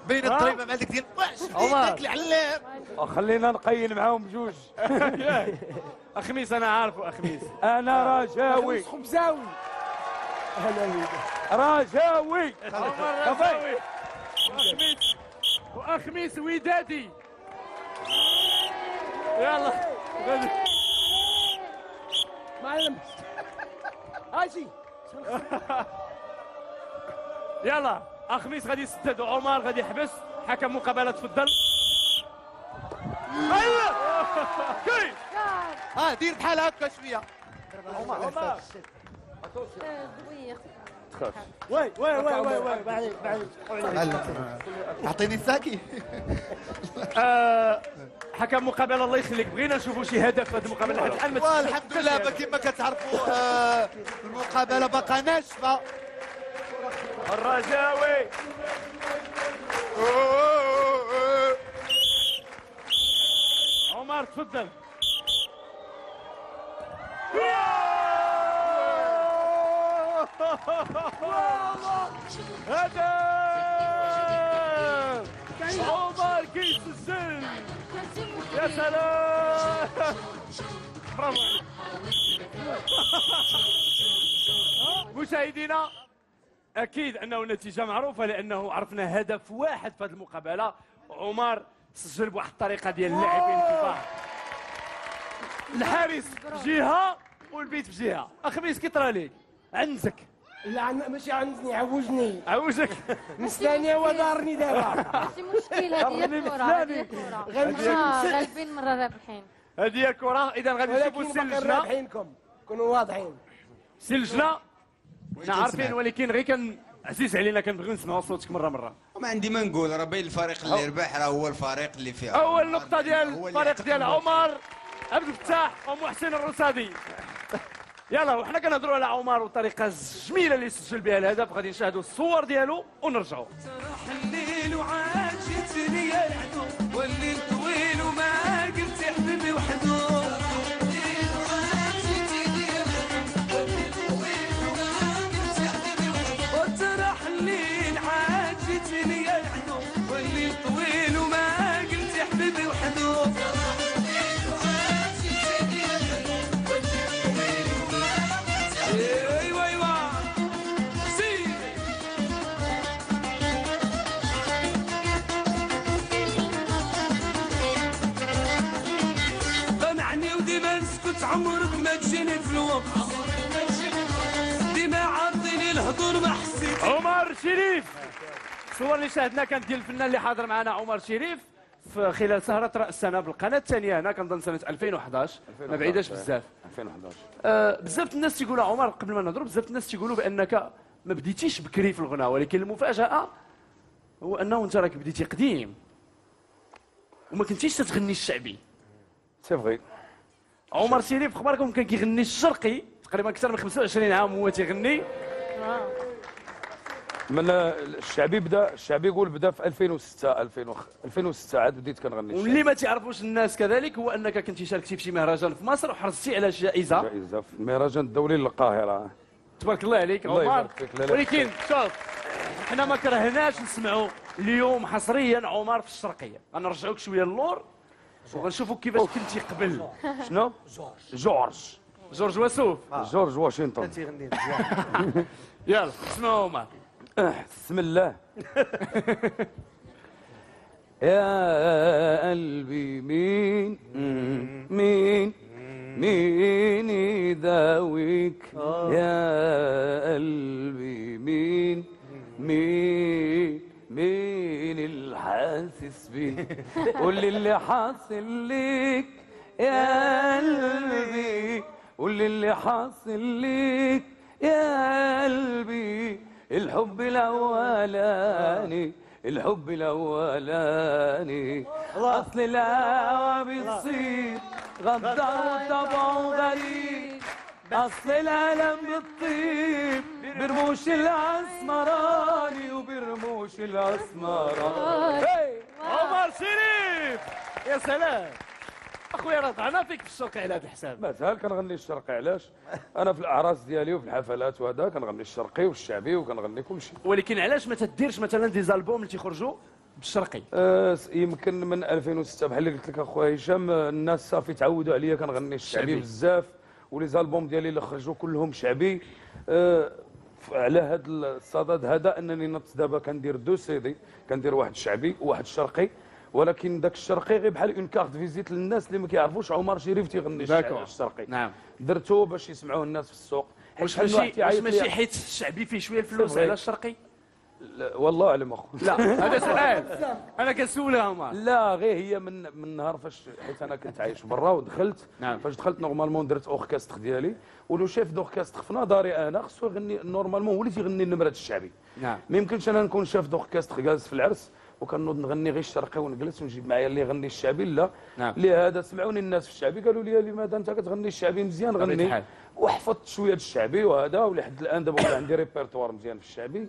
باينه الطريبه مع هذيك ديال واش داك العلام. خلينا نقين معاهم بجوج. أخمبس انا عارفه أخمبس. انا رجاوي خبزاوي. رجاوي رجاوي. أخمبس وأخمبس ودادي. يلا غادي معلم. اجي يلا. أخمبس غادي يسدد وعمر غادي يحبس. حكم مقابلة تفضل. ايوا كاين اه دير بحال هكا شويه. عمر تخاف. وي وي وي وي وي بعيد بعيد. اعطيني الساكي. حكم مقابله الله يخليك. بغينا نشوفوا شي هدف في هذه المقابله حتى الان. الحمد لله كما كتعرفوا المقابله باقا ناشفه. الرجاوي عمر تفضل. هدف عمر كيسجل. يا سلام. برافو. مشاهدينا اكيد انه النتيجه معروفه لانه عرفنا هدف واحد في هذه المقابله. عمر سجل بواحد الطريقه ديال اللاعبين الكبار. الحارس جهه والبيت بجهه. أخمبس كي طرا ليك عنزك؟ لا ماشي عنزني عوجني. عوجك؟ مسلاني ودارني دابا. ماشي مشكلة. هي الكرة هي الكرة. غالبين مرة رابحين. هذه هي الكره. اذا غادي نشوفوا السلجنه بعينكم، كونوا واضحين السلجنه حنا عارفين، ولكن غير كان عزيز علينا كنبغيو نسمعوا صوتك مره مره. وما عندي ما نقول، راه باين الفريق اللي ربح راه هو الفريق اللي فيه اول نقطه ديال الفريق ديال عمر عبد الفتاح ومحسن الرصادي. يلا وحنا كنهضروا على عمر والطريقه الجميله اللي سجل بها الهدف، غادي نشاهدوا الصور ديالو ونرجعوا. صراح الليل وعاد جيت ليا العدو، والليل طويل وما قلت حبيبي وحدو. عمرك ما تجيني فلوس، ديما عاطيني الهضور ما حسيت. عمر الشريف، الصور اللي شاهدنا كانت ديال الفنان اللي حاضر معنا عمر الشريف في خلال سهرة رأس السنة بالقناة الثانية هنا، كنظن سنة ألفين وأحد عشر ما بعيداش بزاف. ألفين وأحد عشر آه بزاف الناس تيقولوا عمر، قبل ما نهضروا بزاف الناس تيقولوا بأنك ما بديتيش بكري في الغناء، ولكن المفاجأة هو أنه أنت راك بديتي قديم وما كنتيش تتغني الشعبي. سي فغي. عمر الشريف اخباركم كان كيغني الشرقي تقريبا اكثر من خمسة وعشرين عام هو تيغني من الشعبي. بدا الشعبي يقول بدا في ألفين وستة ألفين وستة عاد بديت كنغني. واللي ما تيعرفوش الناس كذلك هو انك كنتي شاركتي في شي مهرجان في مصر وحرزتي على جائزه جائزه في المهرجان الدولي للقاهره. تبارك الله عليك عمر، ولكن شوف حنا ما كرهناش نسمعوا اليوم حصريا عمر في الشرقيه. غنرجعوك شويه للور وغنشوفوا كيفاش كنتي قبل. شنو؟ جورج جورج جورج واسوف جورج واشنطن انت غنيت مزيان. يلا اسمعوا عمر. بسم الله. يا قلبي مين مين مين يداويك، يا قلبي مين مين مين الحاسس بيك، قولي اللي حاصل ليك يا قلبي، قولي اللي حاصل ليك يا قلبي. الحب الاولاني الحب الاولاني اصل الهوى بيصيب غدار طبعه غريب، اصل الالم بالطيب برموش الاسمراني وبرموش الاسمراني. عمر شريف يا سلام اخويا، راه طعنا فيك في الشرقي على هذا الحساب. مازال كنغني الشرقي، علاش؟ انا في الاعراس ديالي وفي الحفلات وهذا كنغني الشرقي والشعبي وكنغني كلشي. ولكن علاش ما تديرش مثلا دي زالبوم اللي تيخرجوا بالشرقي؟ أه يمكن من ألفين وستة بحال اللي قلت لك اخويا هشام، الناس صافي تعودوا عليا كنغني الشعبي بزاف، ولي زالبوم ديالي اللي خرجوا كلهم شعبي. أه على هذا الصدد هذا انني نط دابا كندير دو سيدي، كندير واحد شعبي وواحد شرقي، ولكن داك الشرقي غير بحال اون كارت فيزيت للناس اللي ما كيعرفوش عمر الشريف تيغني الشرقي. نعم درتو باش يسمعوه الناس في السوق. واش ماشي حيت الشعبي فيه شويه الفلوس على الشرقي؟ لا والله اعلم اخو. لا هذا سؤال انا كنسولها عمر. لا غير هي من من نهار فاش، حيت انا كنت عايش برا ودخلت. نعم. فاش دخلت نورمالمون درت اوركستر ديالي، ولو شيف دوركستر في نظري انا خصو يغني نورمالمون، هو اللي تيغني النمرات الشعبي. نعم. ما يمكنش انا نكون شيف دوركستر جالس في العرس وكنوض نغني غير الشرقي ونجلس ونجيب معايا اللي يغني الشعبي. لا نعم. لهذا سمعوني الناس في الشعبي قالوا لي لماذا انت كتغني الشعبي مزيان، غني وحفظت شويه الشعبي وهذا، ولحد الان دابا عندي ريبرتوار مزيان في الشعبي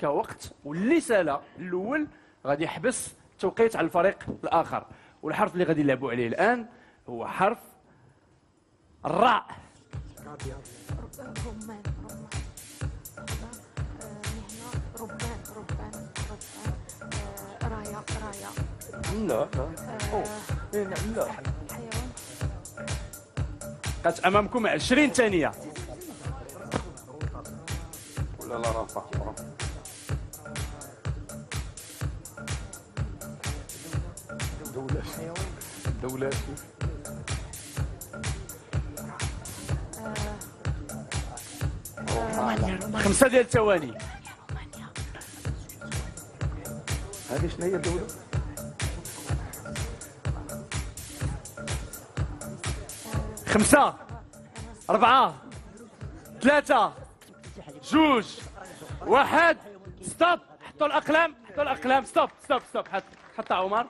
كوقت، واللي سالا الاول غادي يحبس التوقيت على الفريق الاخر. والحرف اللي غادي نلعبوا عليه الان هو حرف الراء. رمان رمان رمان رايه رايه لا لا لا بقات امامكم عشرين ثانيه. ولا لا راه صح. دولاشي دولاشي خمسة ديال الثواني. هذه شنو هي الدولة؟ خمسة، أربعة، ثلاثة، جوج، واحد، ستوب. حطوا الأقلام، حطوا الأقلام، ستوب ستوب ستوب. حط حط عمر.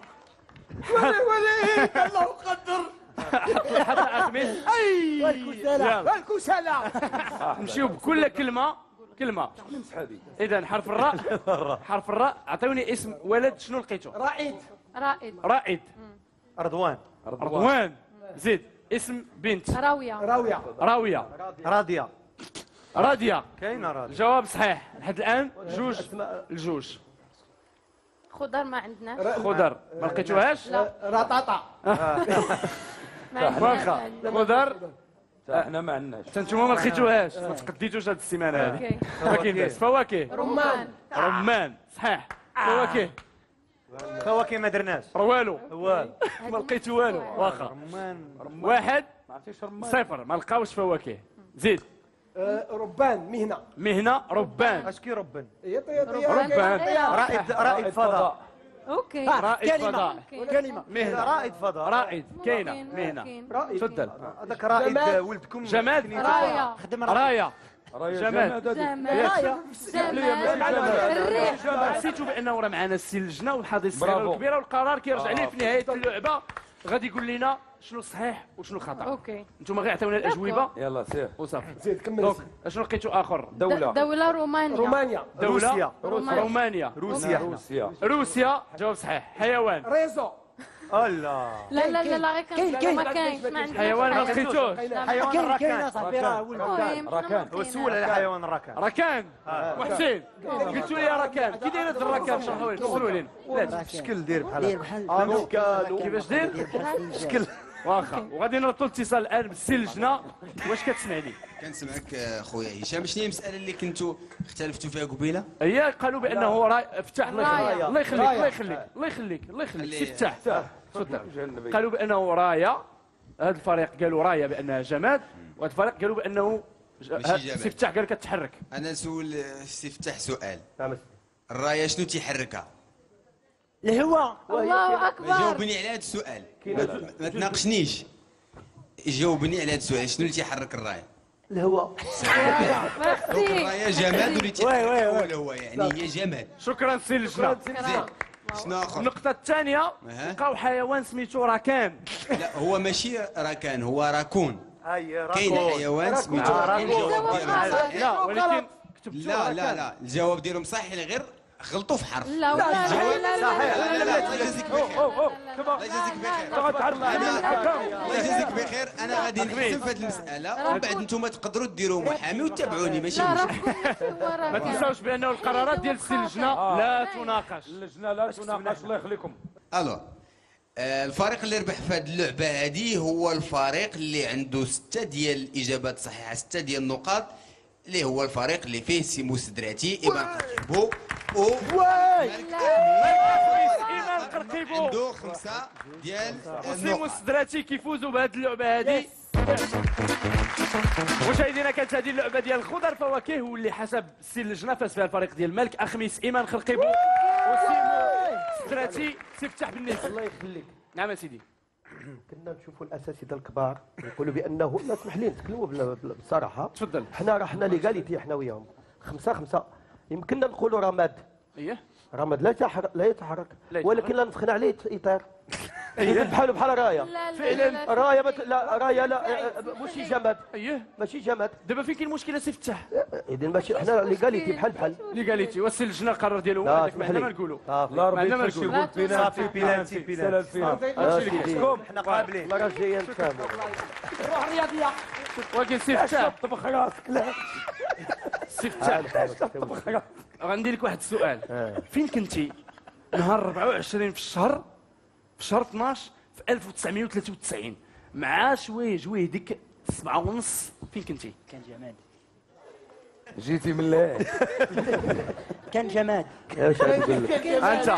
ويلي ويلي الله قدر. حط حط أخميس. أي الكسالة الكسالة. نمشيو بكل كلمة كلمة. إذا حرف الراء. حرف الراء. أعطيوني اسم ولد شنو لقيتو؟ رائد. رائد. رائد. رضوان. رضوان. زيد اسم بنت. راوية. راوية. راوية. راضية. راضية. كاينة راضية. جواب صحيح لحد الآن جوج الجوج. خضر ما عندناش. خضر ما لقيتوهاش؟ لا. رطاطا. واخا خضر احنا ما عندناش. حتى نتوما ما لقيتوهاش، ما تقديتوش هذه السيمانه هذه. فواكه. فواكه. رمان. رمان صحيح. فواكه. فواكه ما درناش. روالو. والو. ما لقيتو والو. واخا. رمان. واحد. ما عرفتيش رمان. صفر ما لقاوش فواكه. زيد. ربان مهنة. مهنة ربان. اش كي ربان؟ ربان. رائد رائد فضاء. اوكي. رائد فضاء. كلمة. مهنة. رائد فضاء. رائد كاينة مهنة. تفضل. هذاك رائد ولدكم. جماد. راية. خدم راية. جمال جمال جمال. نسيتو بانه راه معنا السي اللجنة والحاضر الصغيرة والكبيرة، والقرار كيرجع ليه في نهاية اللعبة، غادي يقول لنا شنو صحيح وشنو خطا. اوكي نتوما غير عطيونا الاجوبه. يلا سير وصافي. زيد كمل. شنو لقيتو اخر؟ دوله دوله رومانيا. رومانيا. دوله رومانيا. رومانيا. روسيا. روسيا. روسيا جواب صحيح. حيوان. ريزو. الله. لا لا لا لا غير كنسولو ما كاينش. ما عندناش حيوان ما لقيتوش. حيوان الركان. ركان. وسول على حيوان الركان. ركان. وحسين قلتوا لي ركان كي دايره الركان؟ شرحوا لي سولوا لينا. لا الشكل دير بحال هكا. كيفاش دير؟ الشكل واخا. وغادي نربطوا الاتصال الان بالسي اللجنه. واش كتسمعني؟ كنسمعك خويا هشام. شنو هي المساله اللي كنتوا اختلفتوا فيها قبيله؟ هي قالوا بانه راه فتح. الله يخليك الله يخليك الله يخليك الله يخليك سي فتح. تفضل. قالوا بانه رايه. هذا الفريق قالوا رايه بانها جماد، وهذا الفريق قالوا بانه سي فتح قال كتحرك. انا سول سي فتح سؤال. الرايه شنو تيحركها؟ الهواء. الله اكبر. جاوبني على هذا السؤال ما تناقشنيش. جاوبني على هذا السؤال، شنو اللي تيحرك الرايه؟ الهواء. الرايه جماد واللي تيحرك هو يعني هي جماد. شكرا سي اللجنه. شنو اخر؟ النقطه الثانيه لقاو حيوان سميتو راكان. لا هو ماشي راكان هو راكون. كاين حيوان سميتو راكون. لا ولكن لا لا لا الجواب ديالهم صحيح غير غلطوا في حرف. لا لا لا لا لا لا يجازيك بخير. الله يجازيك بخير. الله يجازيك بخير. انا غادي نحسب في هذه المساله، ومن بعد انتم تقدروا ديروا محامي وتتابعوني ماشي مشكل. ما تنساوش بانه القرارات ديال السي اللجنه لا تناقش. اللجنه لا تناقش. الله يخليكم. الو الفريق اللي ربح في هذه اللعبه هذه هو الفريق اللي عنده سته ديال الاجابات صحيحه، سته ديال النقاط، اللي هو الفريق اللي فيه سي مسدراتي إيمان قرقيبو و مالك أخمبس. إيمان قرقيبو عنده خمسة ديال سي مسدراتي كيفوزوا بهذه اللعبة هذه. مشاهدينا كانت هذه اللعبة ديال الخضر فواكه، واللي حسب سي اللجنة فاز فيها الفريق ديال مالك أخمبس إيمان قرقيبو وسي مسدراتي. سي فتح بالنسبة الله يخليك. نعم يا سيدي. كنا نشوفوا الاساتذه الكبار يقولوا بانه لا اسمح لي نتكلموا بالصراحه. تفضل. حنا راه حنا ليغاليتي حنا وياهم خمسه خمسه. يمكننا نقولوا رماد. اييه رماد لا تحرك لا يتحرك، ولكن لا نفخنا عليه يطير. اييه بحال بحال رايه فعلا. رايه لا رايه لا ماشي جماد. اييه ماشي جماد. دابا فين كاين المشكله سي فتاح؟ اذا ماشي حنا ليغاليتي بحال بحال ليغاليتي. وسي اللجنه القرار ديالو هذاك ما نقولوا. لا ربي يمشي يقول بيناتي بيناتي بيناتي. ماشي اللي كتحكم حنا قابلين. راه جايه نتفاهموا. روح الرياضيه. ولكن سي فتاح طبخ راسك. لا سي فتاح طبخ راسك. غندير لك واحد السؤال. فين كنتي نهار أربعة وعشرين في الشهر في شهر اثناش في ألف وتسعمائة وثلاثة وتسعين مع شويه جويه ديك السبعة ونص فين كنتي؟ كان جماد. جيتي من العين. كان جماد. واش غنقول لك؟ أنت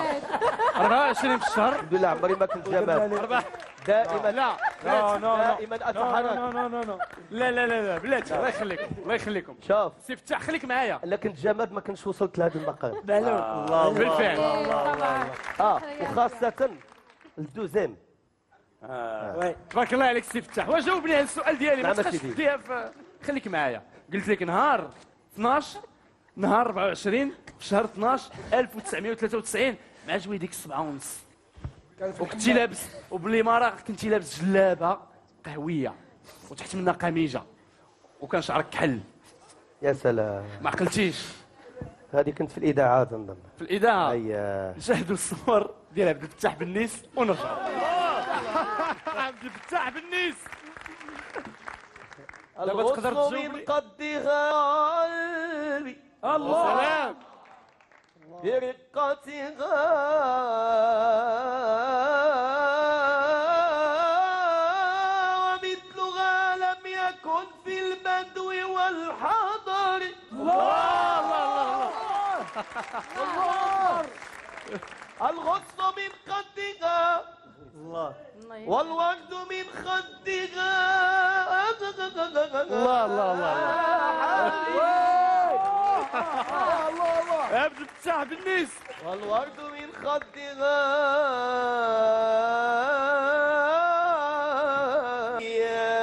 أربعة وعشرين في الشهر بالله عمري ما كنت جماد. دائما لا لا دائما اتحرك. لا لا لا لا لا لا بلاتي الله يخليكم الله يخليكم. شوف سي فتاح خليك معايا. الا كنت جماد ما كنتش وصلت لهذا المقام. الله بالفعل. اه وخاصة الدوزيم. اه تبارك الله عليك سي فتاح. وجاوبني على السؤال ديالي ما تبقاش ديها في. خليك معايا. قلت لك نهار اثناش نهار أربعة وعشرين في شهر اثناش ألف وتسعمائة وثلاثة وتسعين مع جوي ديك السبعة ونص. وكنتي لابس وبالاماره كنتي لابس جلابه قهويه وتحت منها قميجه وكان شعرك كحل. يا سلام ما عقلتيش. هذه كنت في الاذاعه تنظن. في الاذاعه اييه. نشاهدوا الصور ديال عبد الفتاح بالنيس ونرجعوا. عبد الفتاح بالنيس دابا تقدر تجاوبني. من قدي غالي الله سلام برقة غا ومثلها لم يكن في البدو والحضر. الله الله الله الغصن من قدها والورد من خدها. الله الله الله الله الله يا عبد الفتاح بالنيس. والورد من خدها يا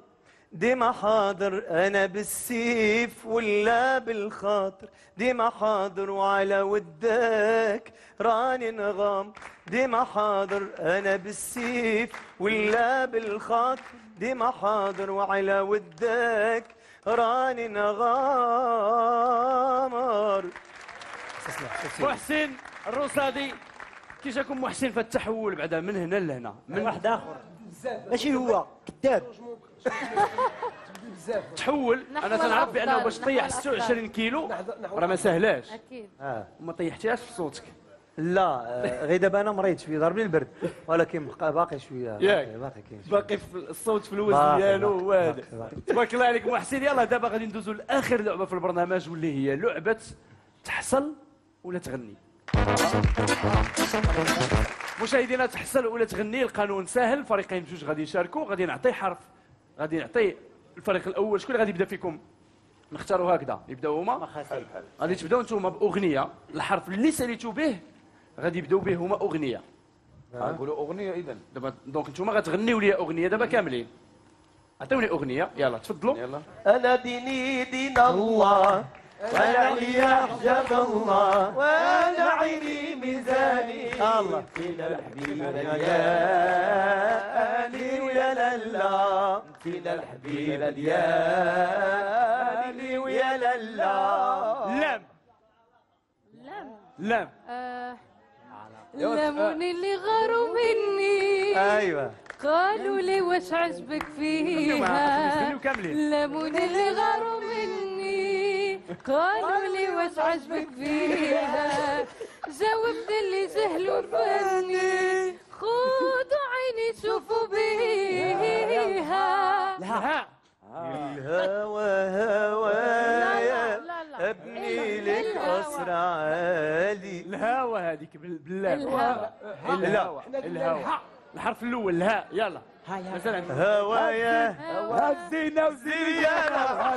ديما حاضر أنا بالسيف ولا بالخاطر، ديما حاضر وعلى وداك راني نغام، ديما حاضر أنا بالسيف ولا بالخاطر، ديما حاضر وعلى وداك راني نغامر. محسن الرصادي، كي جاكم محسن في التحول بعدا من هنا لهنا؟ من واحد اخر ماشي هو كذاب تحول. انا تنعرف بانه باش تطيح ستة وعشرين كيلو راه ما سهلاش. اكيد. وما طيحتيهاش في صوتك؟ لا غير دابا انا مريض شويه، ضربني البرد، ولكن باقي شويه باقي باقي كاين باقي في الصوت في الوزن ديالو هو هذا. تبارك الله عليك محسن. يلاه دابا غادي ندوزوا لاخر لعبه في البرنامج، واللي هي لعبه تحصل ولا تغني. مشاهدينا، تحصل ولا تغني، القانون سهل، الفريقين بجوج غادي يشاركوا، غادي نعطي حرف، غادي نعطي الفريق الاول. شكون اللي غادي يبدا فيكم؟ نختاروا هكذا، يبداو هما. غادي تبداو نتوما باغنيه، الحرف اللي ساليتو به غادي يبداو به هما اغنيه. نقولوا اغنيه اذا دابا، دونك نتوما غتغنيوا لي اغنيه دابا كاملين. عطيوني اغنيه، يلا تفضلوا. يلا. انا ديني دين الله، وانا عليا حجاب الله، وانا عيني ميزاني، الله فينا الحبيب ديالي ويا لالا، فينا الحبيب ديالي ويا لالا. لام لام لام آه. لاموني اللي غاروا مني. ايوه. قالوا لي واش عجبك فيها. لاموني اللي غاروا مني قالوا لي واش عجبك فيها، جاوبت اللي سهلوا فني، خذوا عيني شوفوا بيها. لها الهوى هوايا ابني لك قصر عالي. الهوى هذيك بالله. الهوى الهوى الهوى الحرف الاول الهاء. يلا هوايا هزينا وزينيانا.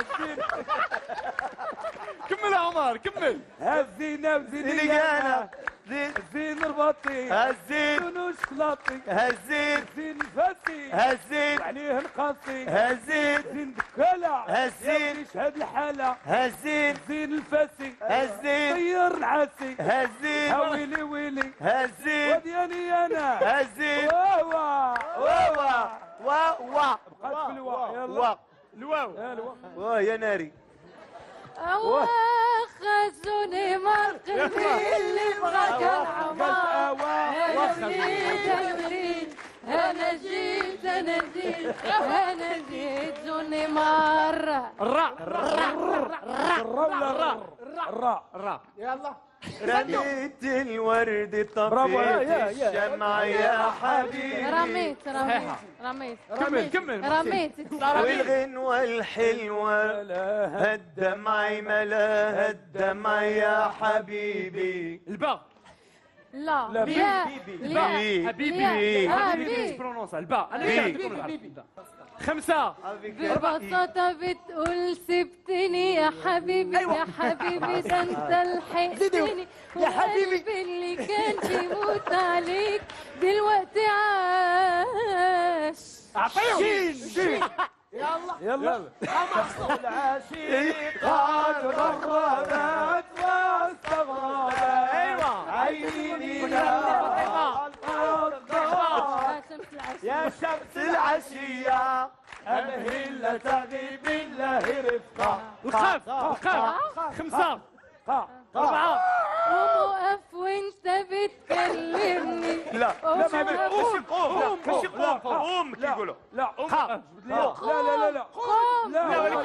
كمل يا عمر كمل. هزينا وزينيانا هزين رباطي هزين ونوش شلاطي هزين هزين نفسي هزين عليه القاسي هزين هزين دكالة هزين يشهد الحالة هزين هزين الفاسي هزين طير العاسي هزين ويلي ويلي هزين ودياني أنا هزين واوا واوا واوا بقات في الواو. يلا الواو واه يا ناري خزوني مرقبي اللي بغاك العمار. انا جيت المريد انا جيت انا جيت انا جيت زوني مره. الراء الراء الراء الراء الراء. يلا رميت الورد طفيت الشمعة يا حبيبي. رميت رميت رميت كمل كمل رميت. والغنوة الحلوة ملاها الدمع ملاها الدمع يا حبيبي. الباء لا لا حبيبي حبيبي حبيبي برونونسا الباء. انا خمسة ربطتها بتقول سبتني يا حبيبي يا حبيبي ده انت لحقتني يا حبيبي اللي كان بيموت عليك دلوقتي عاش. اعطيهم شين. يلا يلا العاشق قد غربت واستغربت. ايوه عيني يا شمس العشية أمهلة تغيب الله رفقة. الخاف الخاف خمسة أربعة قوم وقف وأنت بتكلمني. لا لا ماشي قوم ماشي قوم قوم كيقولوا. لا لا لا لا قوم. لا لا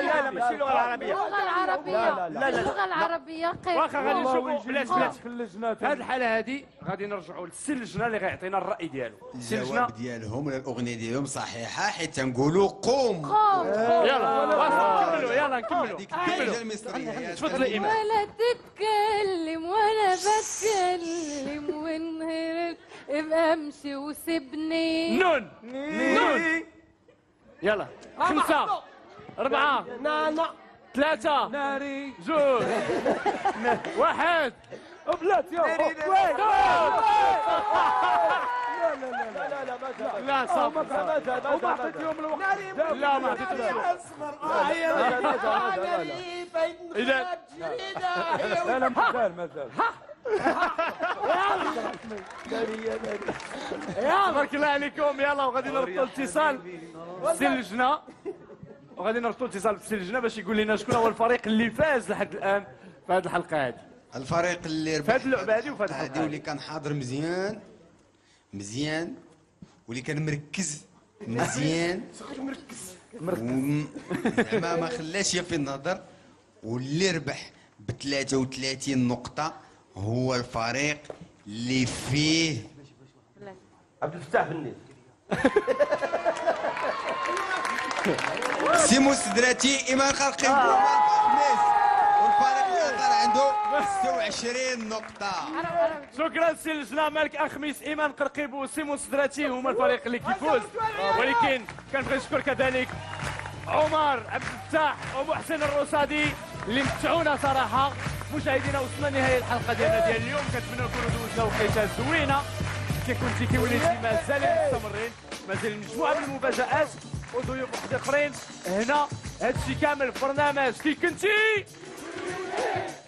لا ماشي اللغة العربية. اللغة العربية اللغة العربية قيم. واخا غادي نشوفوا بلاش بلاش في اللجنة. في هذه الحالة هذه غادي نرجعوا للسلجنة اللي غيعطينا الرأي ديالو. الجواب ديالهم ولا الأغنية ديالهم صحيحة حيت تنقولوا قوم. قوم يلا نكملوا يلا نكملوا نكملوا. تفضل إيمان. ولا تتكلم ولا بتكلم وانهرت ابقى امشي وسيبني. نون نون. يلا خمسة أربعة نانا ثلاثة ناري زوج واحد بلاتي. لا لا لا لا لا لا صافي وما حطيت لهم الوقت. لا ما حطيت لهم اذا لا لا مازال مازال يا بارك الله عليكم. يلا وغادي نربطوا الاتصال بالسلجنه وغادي نربطوا الاتصال بالسلجنه باش يقول لنا شكون هو الفريق اللي فاز لحد الان في هذه الحلقه هذه. الفريق اللي ربح في هذه اللعبه هذه وفي هذه الحلقه هذه واللي كان حاضر مزيان مزيان واللي كان مركز مزيان مركز مركز زعما ما خلاش يفي النظر، واللي ربح ب ثلاثة وثلاثين نقطة هو الفريق اللي فيه عبد الفتاح بني سيمو الصدراتي إيمان قرقيبو ومالك أخمبس، والفريق اللي طلع عنده ستة وعشرين نقطة. شكرا سي اللجنة مالك أخمبس إيمان قرقيبو وسيمو الصدراتي هما الفريق اللي كيفوز، ولكن كنبغي نشكر كذلك عمر عبد الفتاح وابو حسين الرصادي اللي متعونا صراحه. مشاهدينا وصلنا لنهايه الحلقه ديالنا ديال اليوم، كنتمنى نكونوا دوزنا وقيته زوينه. كي كنتي كي وليتي مازالين مستمرين، مازال مجموعه من المفاجات وضيوف اخرين هنا. هادشي كامل في برنامج كي كنتي.